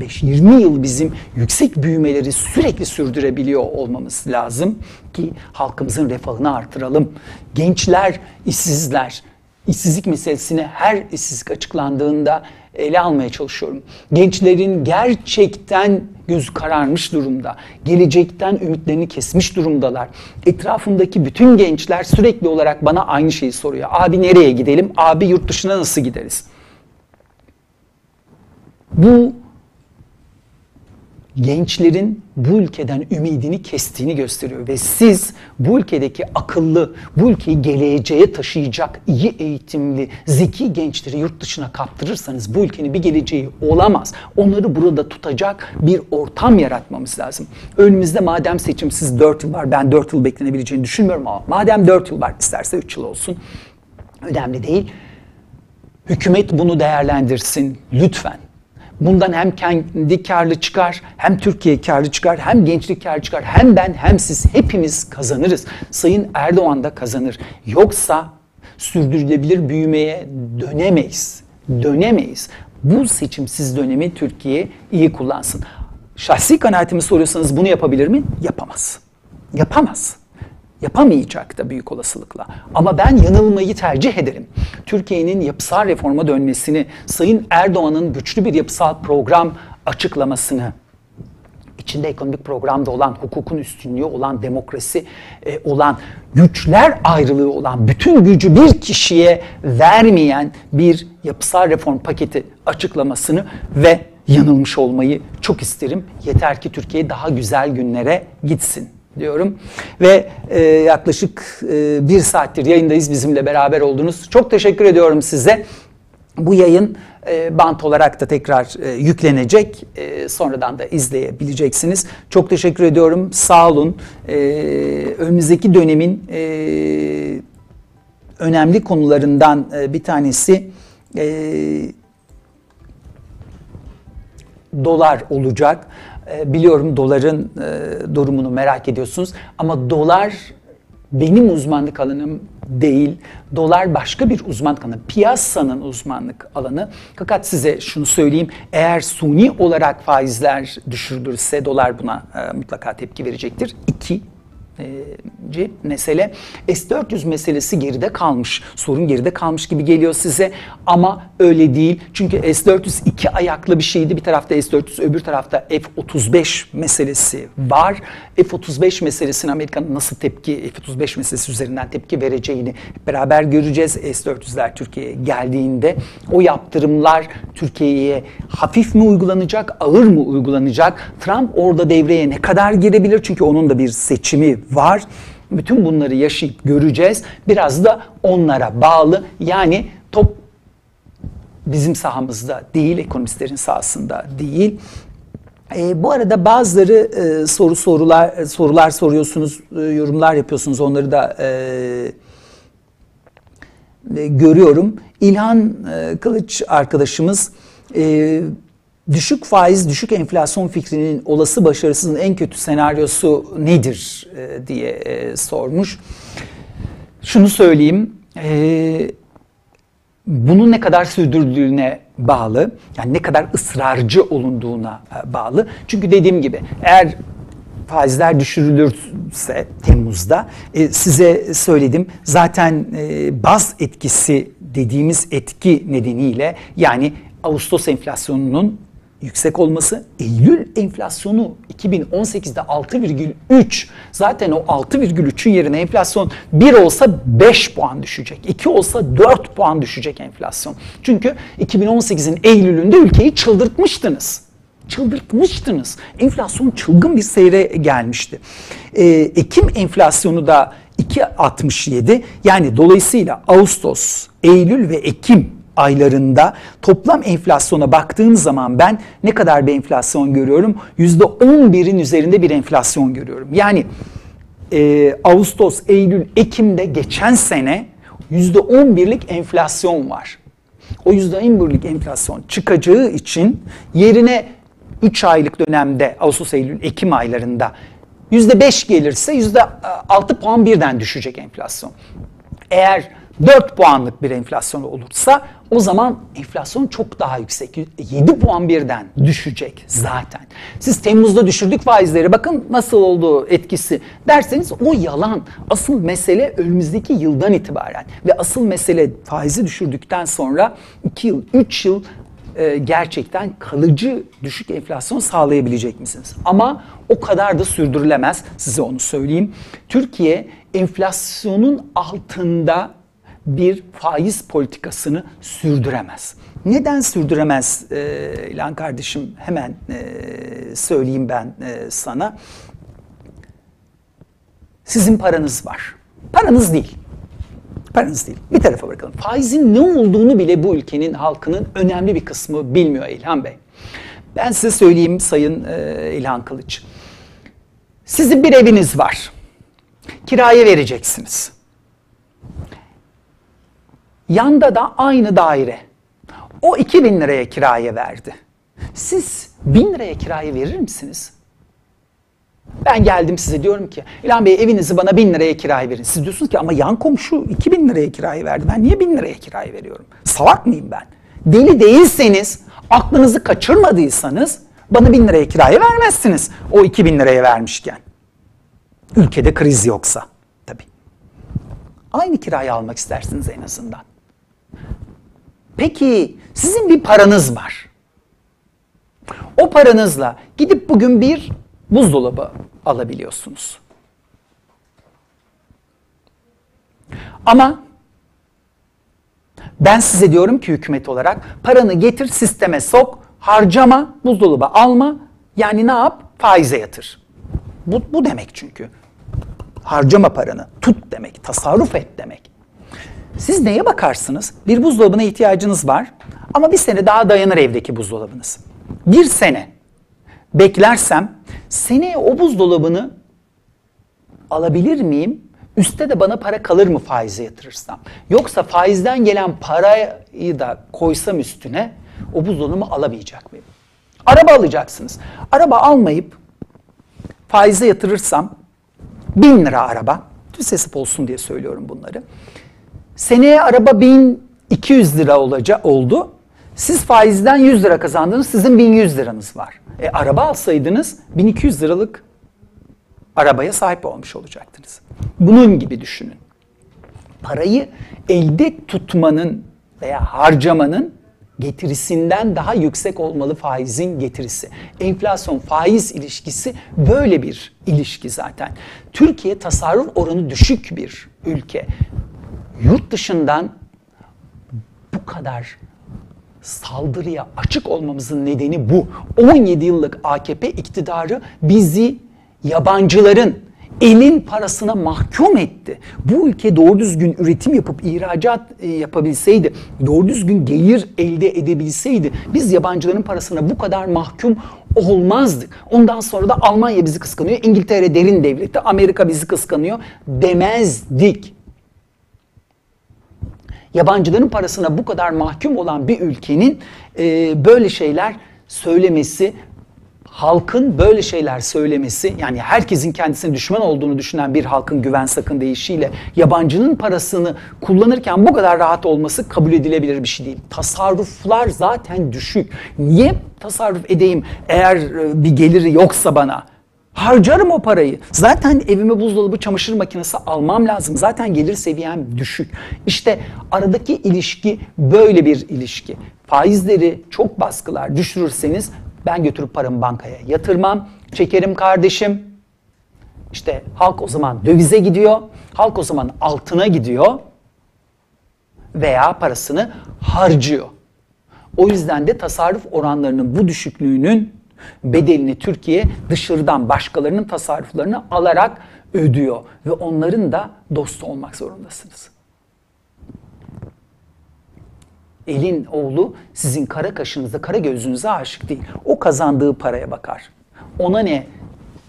15-20 yıl bizim yüksek büyümeleri sürekli sürdürebiliyor olmamız lazım ki halkımızın refahını artıralım. Gençler, işsizler, işsizlik meselesini her işsizlik açıklandığında ele almaya çalışıyorum. Gençlerin gerçekten gözü kararmış durumda. Gelecekten ümitlerini kesmiş durumdalar. Etrafımdaki bütün gençler sürekli olarak bana aynı şeyi soruyor. Abi nereye gidelim? Abi yurt dışına nasıl gideriz? Bu gençlerin bu ülkeden ümidini kestiğini gösteriyor. Ve siz bu ülkedeki akıllı, bu ülkeyi geleceğe taşıyacak iyi eğitimli, zeki gençleri yurt dışına kaptırırsanız bu ülkenin bir geleceği olamaz. Onları burada tutacak bir ortam yaratmamız lazım. Önümüzde madem seçimsiz 4 yıl var, ben 4 yıl beklenebileceğini düşünmüyorum ama madem 4 yıl var, isterse 3 yıl olsun, önemli değil. Hükümet bunu değerlendirsin lütfen. Bundan hem kendi karlı çıkar, hem Türkiye karlı çıkar, hem gençlik karlı çıkar, hem ben, hem siz, hepimiz kazanırız. Sayın Erdoğan da kazanır. Yoksa sürdürülebilir büyümeye dönemeyiz. Dönemeyiz. Bu seçimsiz dönemi Türkiye iyi kullansın. Şahsi kanaatimi soruyorsanız bunu yapabilir mi? Yapamaz. Yapamaz. Yapamayacak da büyük olasılıkla. Ama ben yanılmayı tercih ederim. Türkiye'nin yapısal reforma dönmesini, Sayın Erdoğan'ın güçlü bir yapısal program açıklamasını, içinde ekonomik programda olan, hukukun üstünlüğü olan, demokrasi olan, güçler ayrılığı olan, bütün gücü bir kişiye vermeyen bir yapısal reform paketi açıklamasını ve yanılmış olmayı çok isterim. Yeter ki Türkiye daha güzel günlere gitsin diyorum. Ve yaklaşık bir saattir yayındayız. Bizimle beraber oldunuz. Çok teşekkür ediyorum size. Bu yayın bant olarak da tekrar yüklenecek. Sonradan da izleyebileceksiniz. Çok teşekkür ediyorum. Sağ olun. Önümüzdeki dönemin önemli konularından bir tanesi dolar olacak. Biliyorum doların durumunu merak ediyorsunuz. Ama dolar benim uzmanlık alanım değil. Dolar başka bir uzmanlık alanı. Piyasanın uzmanlık alanı. Fakat size şunu söyleyeyim. Eğer suni olarak faizler düşürülürse dolar buna mutlaka tepki verecektir. İkinci mesele. S-400 meselesi geride kalmış. Sorun geride kalmış gibi geliyor size. Ama öyle değil. Çünkü S-400 iki ayaklı bir şeydi. Bir tarafta S-400, öbür tarafta F-35 meselesi var. F-35 meselesine Amerika'nın nasıl tepki, F-35 meselesi üzerinden tepki vereceğini beraber göreceğiz. S-400'ler Türkiye'ye geldiğinde o yaptırımlar Türkiye'ye hafif mi uygulanacak, ağır mı uygulanacak? Trump orada devreye ne kadar girebilir? Çünkü onun da bir seçimi var. Bütün bunları yaşayıp göreceğiz. Biraz da onlara bağlı. Yani top bizim sahamızda değil, ekonomistlerin sahasında değil. Bu arada bazıları sorular soruyorsunuz, yorumlar yapıyorsunuz. Onları da görüyorum. İlhan Kılıç arkadaşımız düşük faiz, düşük enflasyon fikrinin olası başarısının en kötü senaryosu nedir diye sormuş. Şunu söyleyeyim, bunun ne kadar sürdürüldüğüne bağlı, yani ne kadar ısrarcı olunduğuna bağlı. Çünkü dediğim gibi eğer faizler düşürülürse Temmuz'da size söyledim zaten baz etkisi dediğimiz etki nedeniyle, yani Ağustos enflasyonunun yüksek olması, Eylül enflasyonu 2018'de 6,3, zaten o 6,3'ün yerine enflasyon 1 olsa 5 puan düşecek, 2 olsa 4 puan düşecek enflasyon. Çünkü 2018'in Eylül'ünde ülkeyi çıldırtmıştınız. Enflasyon çılgın bir seyre gelmişti. Ekim enflasyonu da 2,67, yani dolayısıyla Ağustos, Eylül ve Ekim aylarında toplam enflasyona baktığım zaman ben ne kadar bir enflasyon görüyorum? %11'in üzerinde bir enflasyon görüyorum. Yani Ağustos, Eylül, Ekim'de geçen sene %11'lik enflasyon var. O %11'lik enflasyon çıkacağı için yerine 3 aylık dönemde Ağustos, Eylül, Ekim aylarında %5 gelirse %6 puan birden düşecek enflasyon. Eğer 4 puanlık bir enflasyon olursa o zaman enflasyon çok daha yüksek. 7 puan birden düşecek zaten. Siz Temmuz'da düşürdük faizleri, bakın nasıl oldu etkisi derseniz o yalan. Asıl mesele önümüzdeki yıldan itibaren ve asıl mesele faizi düşürdükten sonra 2 yıl, 3 yıl gerçekten kalıcı düşük enflasyon sağlayabilecek misiniz? Ama o kadar da sürdürülemez, size onu söyleyeyim. Türkiye enflasyonun altında bir faiz politikasını sürdüremez. Neden sürdüremez lan kardeşim? Hemen söyleyeyim ben sana. Sizin paranız var. Paranız değil. Paranız değil. Bir tarafa bırakalım. Faizin ne olduğunu bile bu ülkenin halkının önemli bir kısmı bilmiyor İlhan Bey. Ben size söyleyeyim Sayın İlhan Kılıç. Sizin bir eviniz var. Kiraya vereceksiniz. Yanda da aynı daire. O 2000 liraya kiraya verdi. Siz 1000 liraya kiraya verir misiniz? Ben geldim size diyorum ki İlhan Bey evinizi bana 1000 liraya kiraya verin. Siz diyorsunuz ki ama yan komşu 2000 liraya kiraya verdi. Ben niye 1000 liraya kiraya veriyorum? Salak mıyım ben? Deli değilseniz, aklınızı kaçırmadıysanız bana 1000 liraya kiraya vermezsiniz. O 2000 liraya vermişken. Ülkede kriz yoksa tabii. Aynı kirayı almak istersiniz en azından. Peki sizin bir paranız var. O paranızla gidip bugün bir buzdolabı alabiliyorsunuz. Ama ben size diyorum ki hükümet olarak paranı getir sisteme sok, harcama, buzdolabı alma, yani ne yap? Faize yatır. Bu demek çünkü. Harcama paranı, tut demek, tasarruf et demek. Siz neye bakarsınız? Bir buzdolabına ihtiyacınız var ama bir sene daha dayanır evdeki buzdolabınız. Bir sene beklersem seneye o buzdolabını alabilir miyim? Üste de bana para kalır mı faize yatırırsam? Yoksa faizden gelen parayı da koysam üstüne o buzdolabımı alamayacak mıyım? Araba alacaksınız. Araba almayıp faize yatırırsam 1000 lira araba. Sesip olsun diye söylüyorum bunları. Seneye araba 1200 lira oldu. Siz faizden 100 lira kazandınız. Sizin 1100 liranız var. Araba alsaydınız 1200 liralık arabaya sahip olmuş olacaktınız. Bunun gibi düşünün. Parayı elde tutmanın veya harcamanın getirisinden daha yüksek olmalı faizin getirisi. Enflasyon faiz ilişkisi böyle bir ilişki zaten. Türkiye tasarruf oranı düşük bir ülke. Yurt dışından bu kadar saldırıya açık olmamızın nedeni bu. 17 yıllık AKP iktidarı bizi yabancıların elin parasına mahkum etti. Bu ülke doğru düzgün üretim yapıp ihracat yapabilseydi, doğru düzgün gelir elde edebilseydi biz yabancıların parasına bu kadar mahkum olmazdık. Ondan sonra da Almanya bizi kıskanıyor, İngiltere derin devleti, Amerika bizi kıskanıyor demezdik. Yabancıların parasına bu kadar mahkum olan bir ülkenin böyle şeyler söylemesi, halkın böyle şeyler söylemesi, yani herkesin kendisine düşman olduğunu düşünen bir halkın güven sakın deyişiyle yabancının parasını kullanırken bu kadar rahat olması kabul edilebilir bir şey değil. Tasarruflar zaten düşük. Niye tasarruf edeyim eğer bir geliri yoksa bana? Harcarım o parayı. Zaten evime buzdolabı, çamaşır makinesi almam lazım. Zaten gelir seviyem düşük. İşte aradaki ilişki böyle bir ilişki. Faizleri çok baskılar düşürürseniz ben götürüp paramı bankaya yatırmam, çekerim kardeşim. İşte halk o zaman dövize gidiyor, halk o zaman altına gidiyor veya parasını harcıyor. O yüzden de tasarruf oranlarının bu düşüklüğünün bedelini Türkiye dışarıdan başkalarının tasarruflarını alarak ödüyor ve onların da dostu olmak zorundasınız. Elin oğlu sizin kara kaşınıza, kara gözünüze aşık değil. O kazandığı paraya bakar. Ona ne?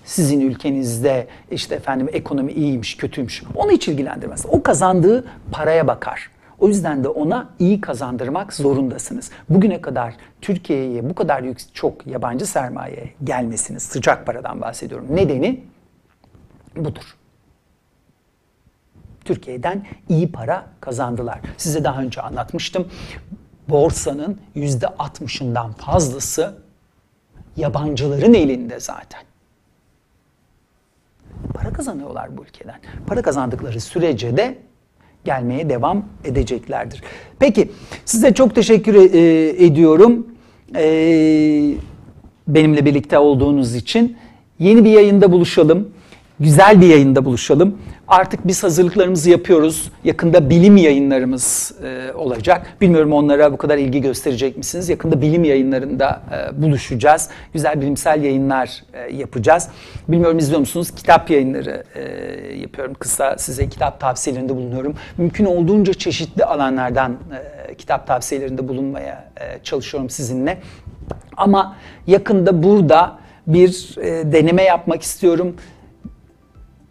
Sizin ülkenizde işte efendim ekonomi iyiymiş, kötüymüş. Onu hiç ilgilendirmez. O kazandığı paraya bakar. O yüzden de ona iyi kazandırmak zorundasınız. Bugüne kadar Türkiye'ye bu kadar çok yabancı sermaye gelmesini, sıcak paradan bahsediyorum. Nedeni budur. Türkiye'den iyi para kazandılar. Size daha önce anlatmıştım. Borsanın %60'ından fazlası yabancıların elinde zaten. Para kazanıyorlar bu ülkeden. Para kazandıkları sürece de gelmeye devam edeceklerdir. Peki, size çok teşekkür ediyorum. Benimle birlikte olduğunuz için. Yeni bir yayında buluşalım. Güzel bir yayında buluşalım. Artık biz hazırlıklarımızı yapıyoruz. Yakında bilim yayınlarımız olacak. Bilmiyorum onlara bu kadar ilgi gösterecek misiniz? Yakında bilim yayınlarında buluşacağız. Güzel bilimsel yayınlar yapacağız. Bilmiyorum izliyor musunuz? Kitap yayınları yapıyorum. Kısa size kitap tavsiyelerinde bulunuyorum. Mümkün olduğunca çeşitli alanlardan kitap tavsiyelerinde bulunmaya çalışıyorum sizinle. Ama yakında burada bir deneme yapmak istiyorum.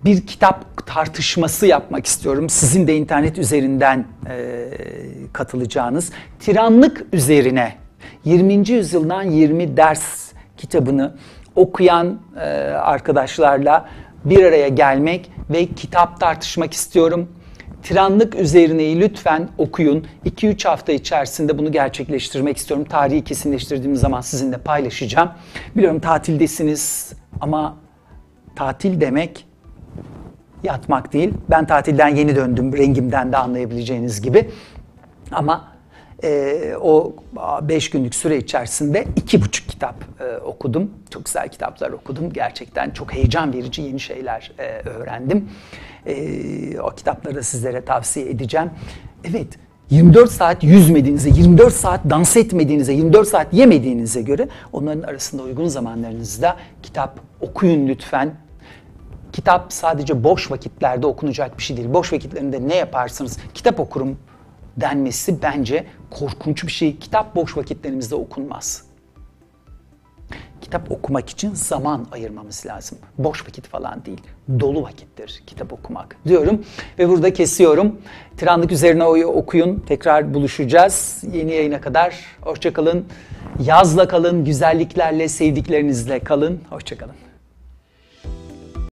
Bir kitap tartışması yapmak istiyorum. Sizin de internet üzerinden katılacağınız. Tiranlık üzerine 20. yüzyıldan 20 ders kitabını okuyan arkadaşlarla bir araya gelmek ve kitap tartışmak istiyorum. Tiranlık üzerineyi lütfen okuyun. 2-3 hafta içerisinde bunu gerçekleştirmek istiyorum. Tarihi kesinleştirdiğim zaman sizinle paylaşacağım. Biliyorum tatildesiniz ama tatil demek yatmak değil. Ben tatilden yeni döndüm. Rengimden de anlayabileceğiniz gibi. Ama o 5 günlük süre içerisinde 2,5 kitap okudum. Çok güzel kitaplar okudum. Gerçekten çok heyecan verici yeni şeyler öğrendim. O kitapları da sizlere tavsiye edeceğim. Evet, 24 saat yüzmediğinize, 24 saat dans etmediğinize, 24 saat yemediğinize göre onların arasında uygun zamanlarınızda kitap okuyun lütfen. Kitap sadece boş vakitlerde okunacak bir şey değil. Boş vakitlerinde ne yaparsınız? Kitap okurum denmesi bence korkunç bir şey. Kitap boş vakitlerimizde okunmaz. Kitap okumak için zaman ayırmamız lazım. Boş vakit falan değil. Dolu vakittir kitap okumak diyorum. Ve burada kesiyorum. Tiranlık üzerine okuyun. Tekrar buluşacağız. Yeni yayına kadar hoşça kalın. Yazla kalın, güzelliklerle, sevdiklerinizle kalın. Hoşça kalın.